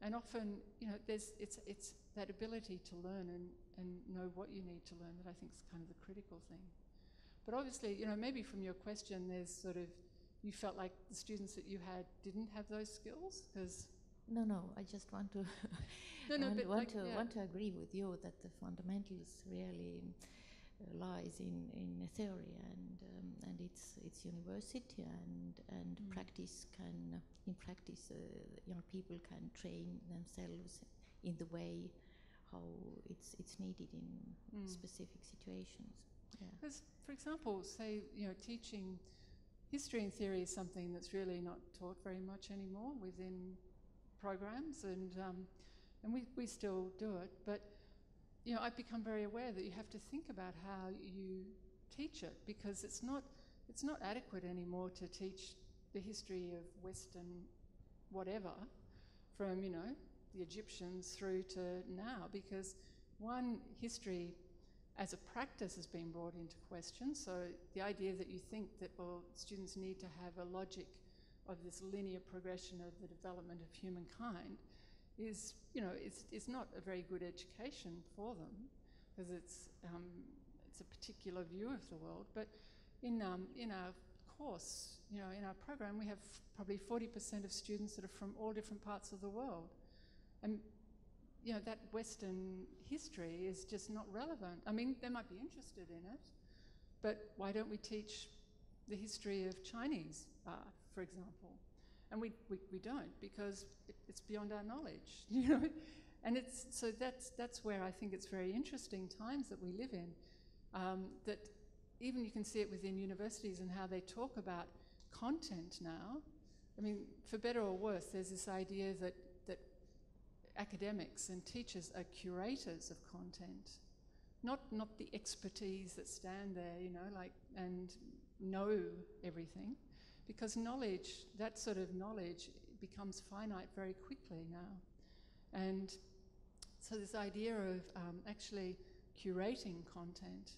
And often, you know, there's, it's, it's that ability to learn and, and know what you need to learn that I think is kind of the critical thing. But obviously, you know, maybe from your question, there's sort of, you felt like the students that you had didn't have those skills, because... No, no, I just want to, no, no, I want, want, like, to yeah. want to agree with you that the fundamentals really lies in, in theory, and, um, and it's, it's university, and, and mm. practice can, in practice, uh, young people can train themselves in the way how it's, it's needed in mm. specific situations. Yeah. Because, for example, say, you know, teaching history and theory is something that's really not taught very much anymore within programs, and, um, and we, we still do it, but you know, I've become very aware that you have to think about how you teach it, because it's not, it's not adequate anymore to teach the history of Western whatever from, you know, the Egyptians through to now, because one, history as a practice has been brought into question. So the idea that you think that, well, students need to have a logic of this linear progression of the development of humankind is, you know, it's, it's not a very good education for them, because it's, um, it's a particular view of the world. But in, um, in our course, you know, in our program, we have probably forty percent of students that are from all different parts of the world. And, you know, that Western history is just not relevant. I mean, they might be interested in it, but why don't we teach the history of Chinese art, for example? And we, we, we don't, because it, it's beyond our knowledge, you know? And it's, so that's, that's where I think it's very interesting times that we live in, um, that even you can see it within universities and how they talk about content now. I mean, for better or worse, there's this idea that, that academics and teachers are curators of content, not, not the expertise that stand there, you know, like, and know everything. Because knowledge, that sort of knowledge, becomes finite very quickly now. And so this idea of um, actually curating content,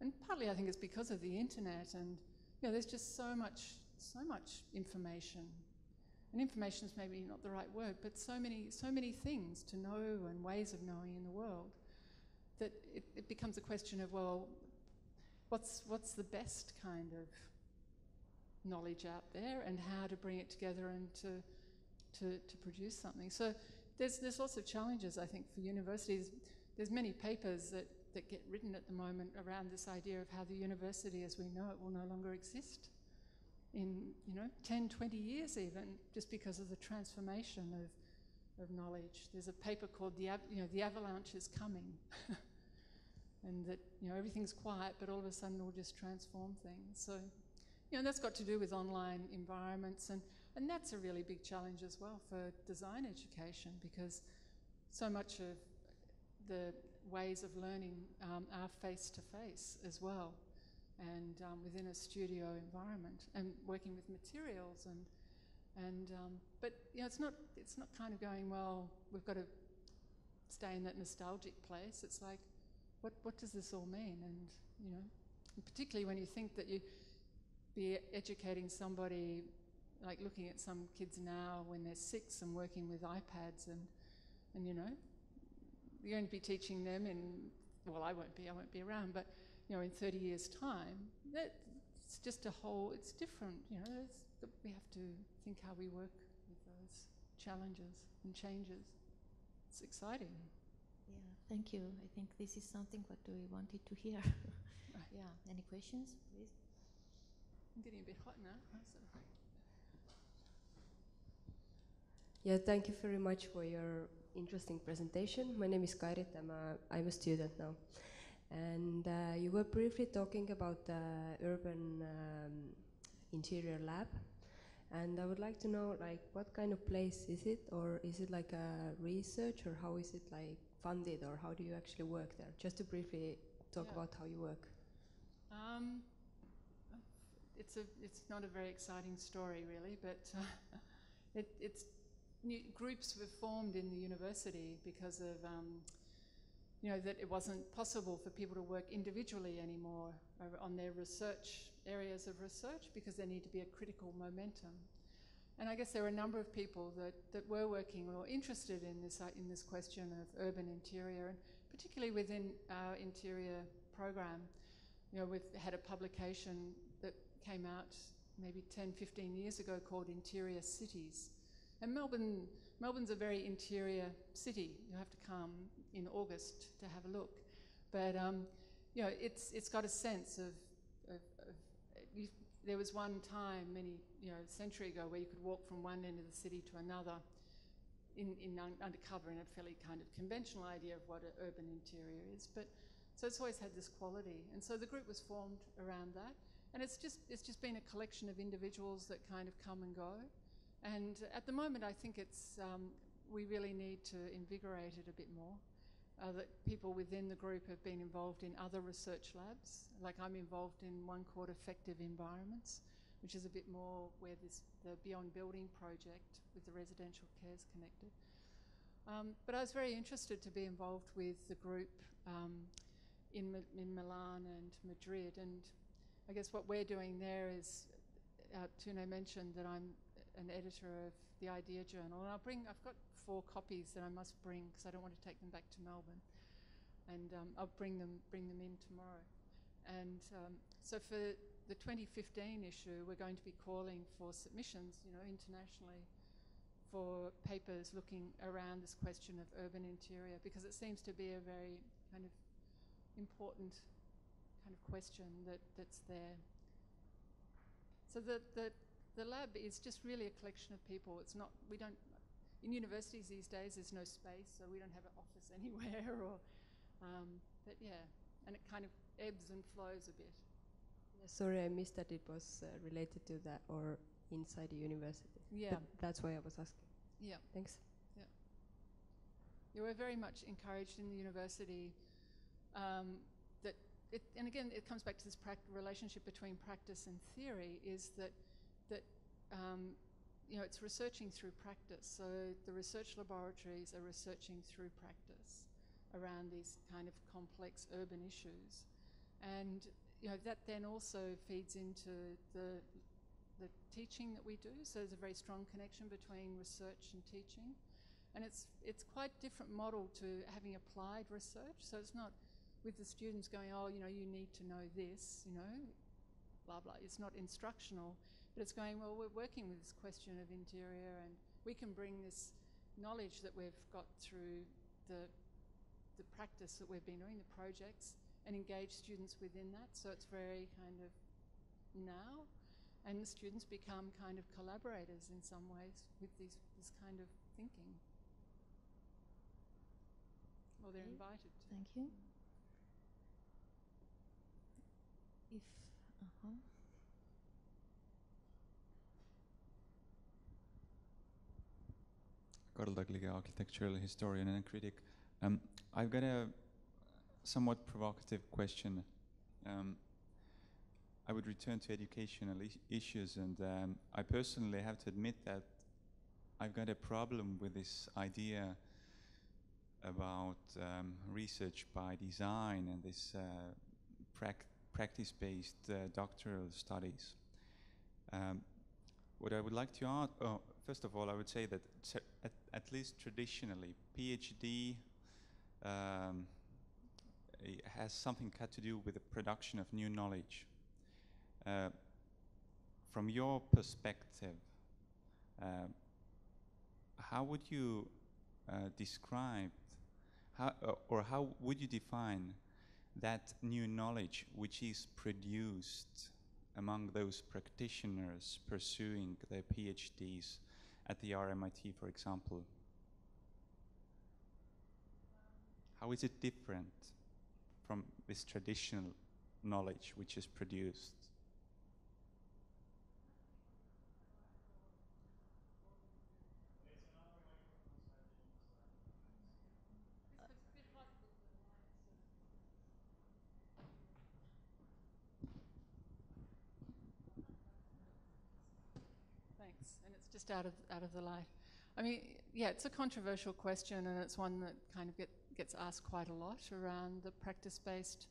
and partly I think it's because of the internet, and you know, there's just so much, so much information. And information is maybe not the right word, but so many, so many things to know and ways of knowing in the world, that it, it becomes a question of, well, what's, what's the best kind of knowledge out there, and how to bring it together and to, to, to produce something. So there's, there's lots of challenges, I think, for universities. There's many papers that, that get written at the moment around this idea of how the university as we know it will no longer exist in, you know, ten, twenty years even, just because of the transformation of of knowledge. There's a paper called the, you know, the avalanche is coming, and that, you know, everything's quiet, but all of a sudden it'll just transform things. So, you know, that's got to do with online environments, and and that's a really big challenge as well for design education, because so much of the ways of learning um, are face to face as well, and um, within a studio environment, and working with materials, and and um, but you know, it's not it's not kind of going, well, we've got to stay in that nostalgic place. It's like, what what does this all mean? And you know, and particularly when you think that you be educating somebody, like looking at some kids now when they're six and working with iPads, and and you know, you're going to be teaching them in, well, I won't be, I won't be around, but you know, in thirty years' time, that it's just a whole, it's different, you know, it's, we have to think how we work with those challenges and changes. It's exciting. Yeah, thank you. I think this is something what we wanted to hear. Right. Yeah, any questions, please? I'm getting a bit hot now. Yeah, thank you very much for your interesting presentation. My name is Kairit. I'm a, I'm a student now. And uh, you were briefly talking about the uh, urban um, interior lab. And I would like to know, like, what kind of place is it? Or is it like a research? Or how is it like funded? Or how do you actually work there? Just to briefly talk yeah. about how you work. Um, it's, a, it's not a very exciting story, really, but uh, it, it's... New groups were formed in the university because of, um, you know, that it wasn't possible for people to work individually anymore on their research, areas of research, because there needed to be a critical momentum. And I guess there were a number of people that, that were working or interested in this, uh, in this question of urban interior, and particularly within our interior program. You know, we've had a publication that came out maybe ten, fifteen years ago called Interior Cities. And Melbourne, Melbourne's a very interior city. You have to come in August to have a look. But, um, you know, it's, it's got a sense of, of, of you, there was one time many, you know, a century ago where you could walk from one end of the city to another in, in un undercover in a fairly kind of conventional idea of what an urban interior is. But, so it's always had this quality. And so the group was formed around that. And it's just, it's just been a collection of individuals that kind of come and go. And at the moment, I think it's, um, we really need to invigorate it a bit more. Uh, that people within the group have been involved in other research labs. Like I'm involved in one called Effective Environments, which is a bit more where this, the Beyond Building project with the residential care is connected. Um, but I was very interested to be involved with the group um, in, in Milan and Madrid. And I guess what we're doing there is, uh, Tune mentioned that I'm an editor of the IDEA journal, and I'll bring, I've got four copies that I must bring because I don't want to take them back to Melbourne, and um, I'll bring them, bring them in tomorrow. And um, so for the twenty fifteen issue, we're going to be calling for submissions, you know, internationally, for papers looking around this question of urban interior, because it seems to be a very kind of important kind of question that, that's there. So the, the The lab is just really a collection of people. It's not, we don't, in universities these days there's no space, so we don't have an office anywhere, or, um, but yeah, and it kind of ebbs and flows a bit. Yeah, sorry, I missed that it was uh, related to that or inside the university. Yeah. But that's why I was asking. Yeah. Thanks. Yeah. You were very much encouraged in the university um, that, it, and again, it comes back to this pract relationship between practice and theory, is that that um, you know, it's researching through practice. So the research laboratories are researching through practice around these kind of complex urban issues, and you know, that then also feeds into the the teaching that we do. So there's a very strong connection between research and teaching, and it's it's quite a different model to having applied research. So it's not with the students going, oh, you know, you need to know this, you know, blah blah. It's not instructional. But it's going, well, we're working with this question of interior, and we can bring this knowledge that we've got through the, the practice that we've been doing, the projects, and engage students within that. So it's very kind of now, and the students become kind of collaborators in some ways with these, this kind of thinking. or they're invited to. Thank you. If, uh-huh. Karl Daglige, architectural historian and a critic. Um, I've got a somewhat provocative question. Um, I would return to educational is issues, and um, I personally have to admit that I've got a problem with this idea about um, research by design and this uh, prac practice-based uh, doctoral studies. Um, What I would like to add, oh, first of all, I would say that at, at least traditionally, PhD um, has something got to do with the production of new knowledge. Uh, from your perspective, uh, how would you uh, describe, how, or how would you define that new knowledge which is produced among those practitioners pursuing their PhDs at the R M I T, for example? How is it different from this traditional knowledge which is produced? And it's just out of out of the light. I mean, yeah, it's a controversial question, and it's one that kind of get, gets asked quite a lot around the practice-based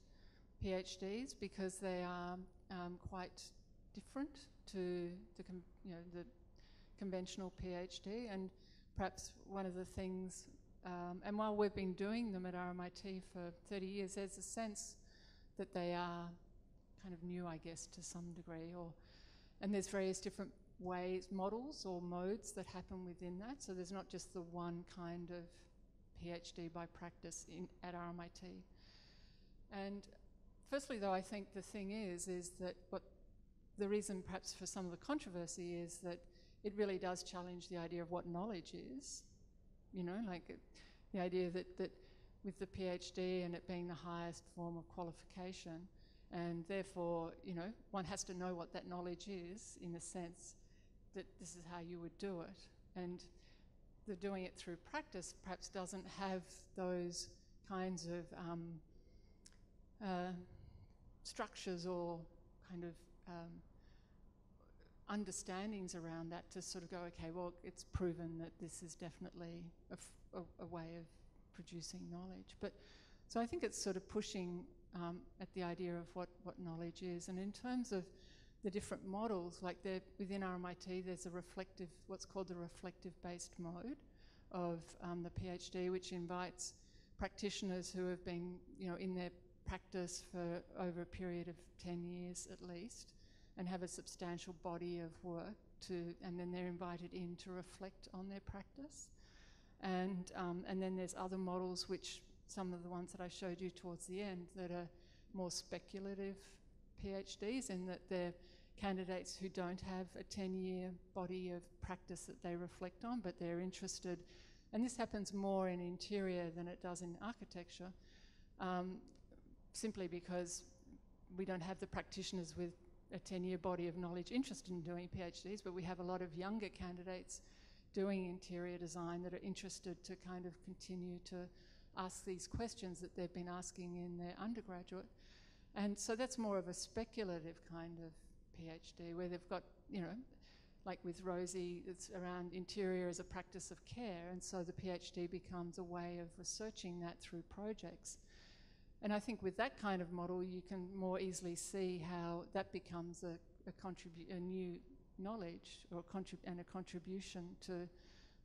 PhDs, because they are um, quite different to the you know the conventional PhD. And perhaps one of the things, um, and while we've been doing them at R M I T for thirty years, there's a sense that they are kind of new, I guess, to some degree, or and there's various different ways, models or modes that happen within that. So there's not just the one kind of PhD by practice in, at R M I T. And firstly, though, I think the thing is, is that what the reason perhaps for some of the controversy is that it really does challenge the idea of what knowledge is. You know, like the idea that, that with the PhD and it being the highest form of qualification, and therefore, you know, one has to know what that knowledge is, in the sense that this is how you would do it. And the doing it through practice perhaps doesn't have those kinds of um, uh, structures or kind of um, understandings around that to sort of go, okay, well, it's proven that this is definitely a, f a, a way of producing knowledge. But so I think it's sort of pushing um, at the idea of what, what knowledge is. And in terms of the different models, like within R M I T, there's a reflective, what's called the reflective-based mode of um, the PhD, which invites practitioners who have been, you know, in their practice for over a period of ten years at least, and have a substantial body of work to, and then they're invited in to reflect on their practice. And, um, and then there's other models which, some of the ones that I showed you towards the end, that are more speculative PhDs, in that they're candidates who don't have a ten-year body of practice that they reflect on, but they're interested, and this happens more in interior than it does in architecture, um, simply because we don't have the practitioners with a ten-year body of knowledge interested in doing PhDs, but we have a lot of younger candidates doing interior design that are interested to kind of continue to ask these questions that they've been asking in their undergraduate. And so that's more of a speculative kind of PhD, where they've got, you know, like with Rosie, it's around interior as a practice of care, and so the PhD becomes a way of researching that through projects. And I think with that kind of model, you can more easily see how that becomes a, a, contribu a new knowledge or contrib and a contribution to,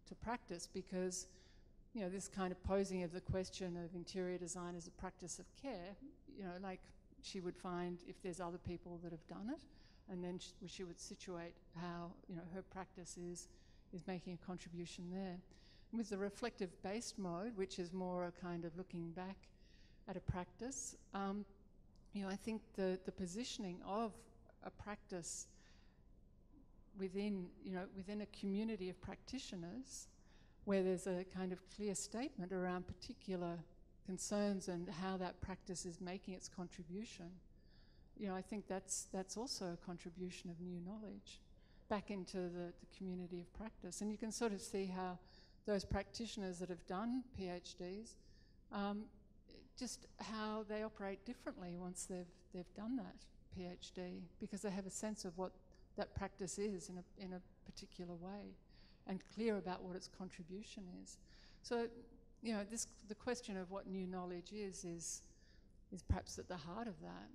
to practice, because you know, this kind of posing of the question of interior design as a practice of care, you know, like she would find if there's other people that have done it, and then she, she would situate how, you know, her practice is, is making a contribution there. And with the reflective-based mode, which is more a kind of looking back at a practice, um, you know, I think the, the positioning of a practice within, you know, within a community of practitioners, where there's a kind of clear statement around particular concerns and how that practice is making its contribution, you know, I think that's, that's also a contribution of new knowledge back into the, the community of practice. And you can sort of see how those practitioners that have done PhDs, um, just how they operate differently once they've, they've done that PhD, because they have a sense of what that practice is in a, in a particular way, and clear about what its contribution is. So, you know, this, the question of what new knowledge is, is, is perhaps at the heart of that.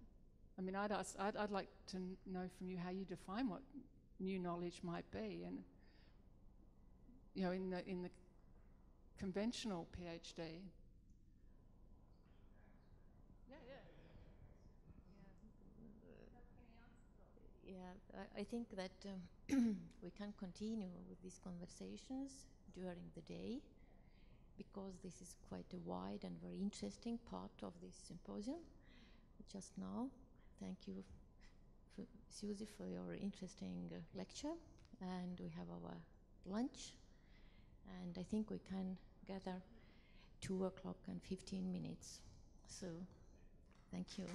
I mean, I'd, ask, I'd, I'd like to know from you how you define what new knowledge might be. And, you know, in the, in the conventional PhD. Yeah, yeah. Yeah, I think that um, we can continue with these conversations during the day, because this is quite a wide and very interesting part of this symposium just now. Thank you, for Susie, for your interesting uh, lecture. And we have our lunch. And I think we can gather two o'clock and fifteen minutes. So thank you.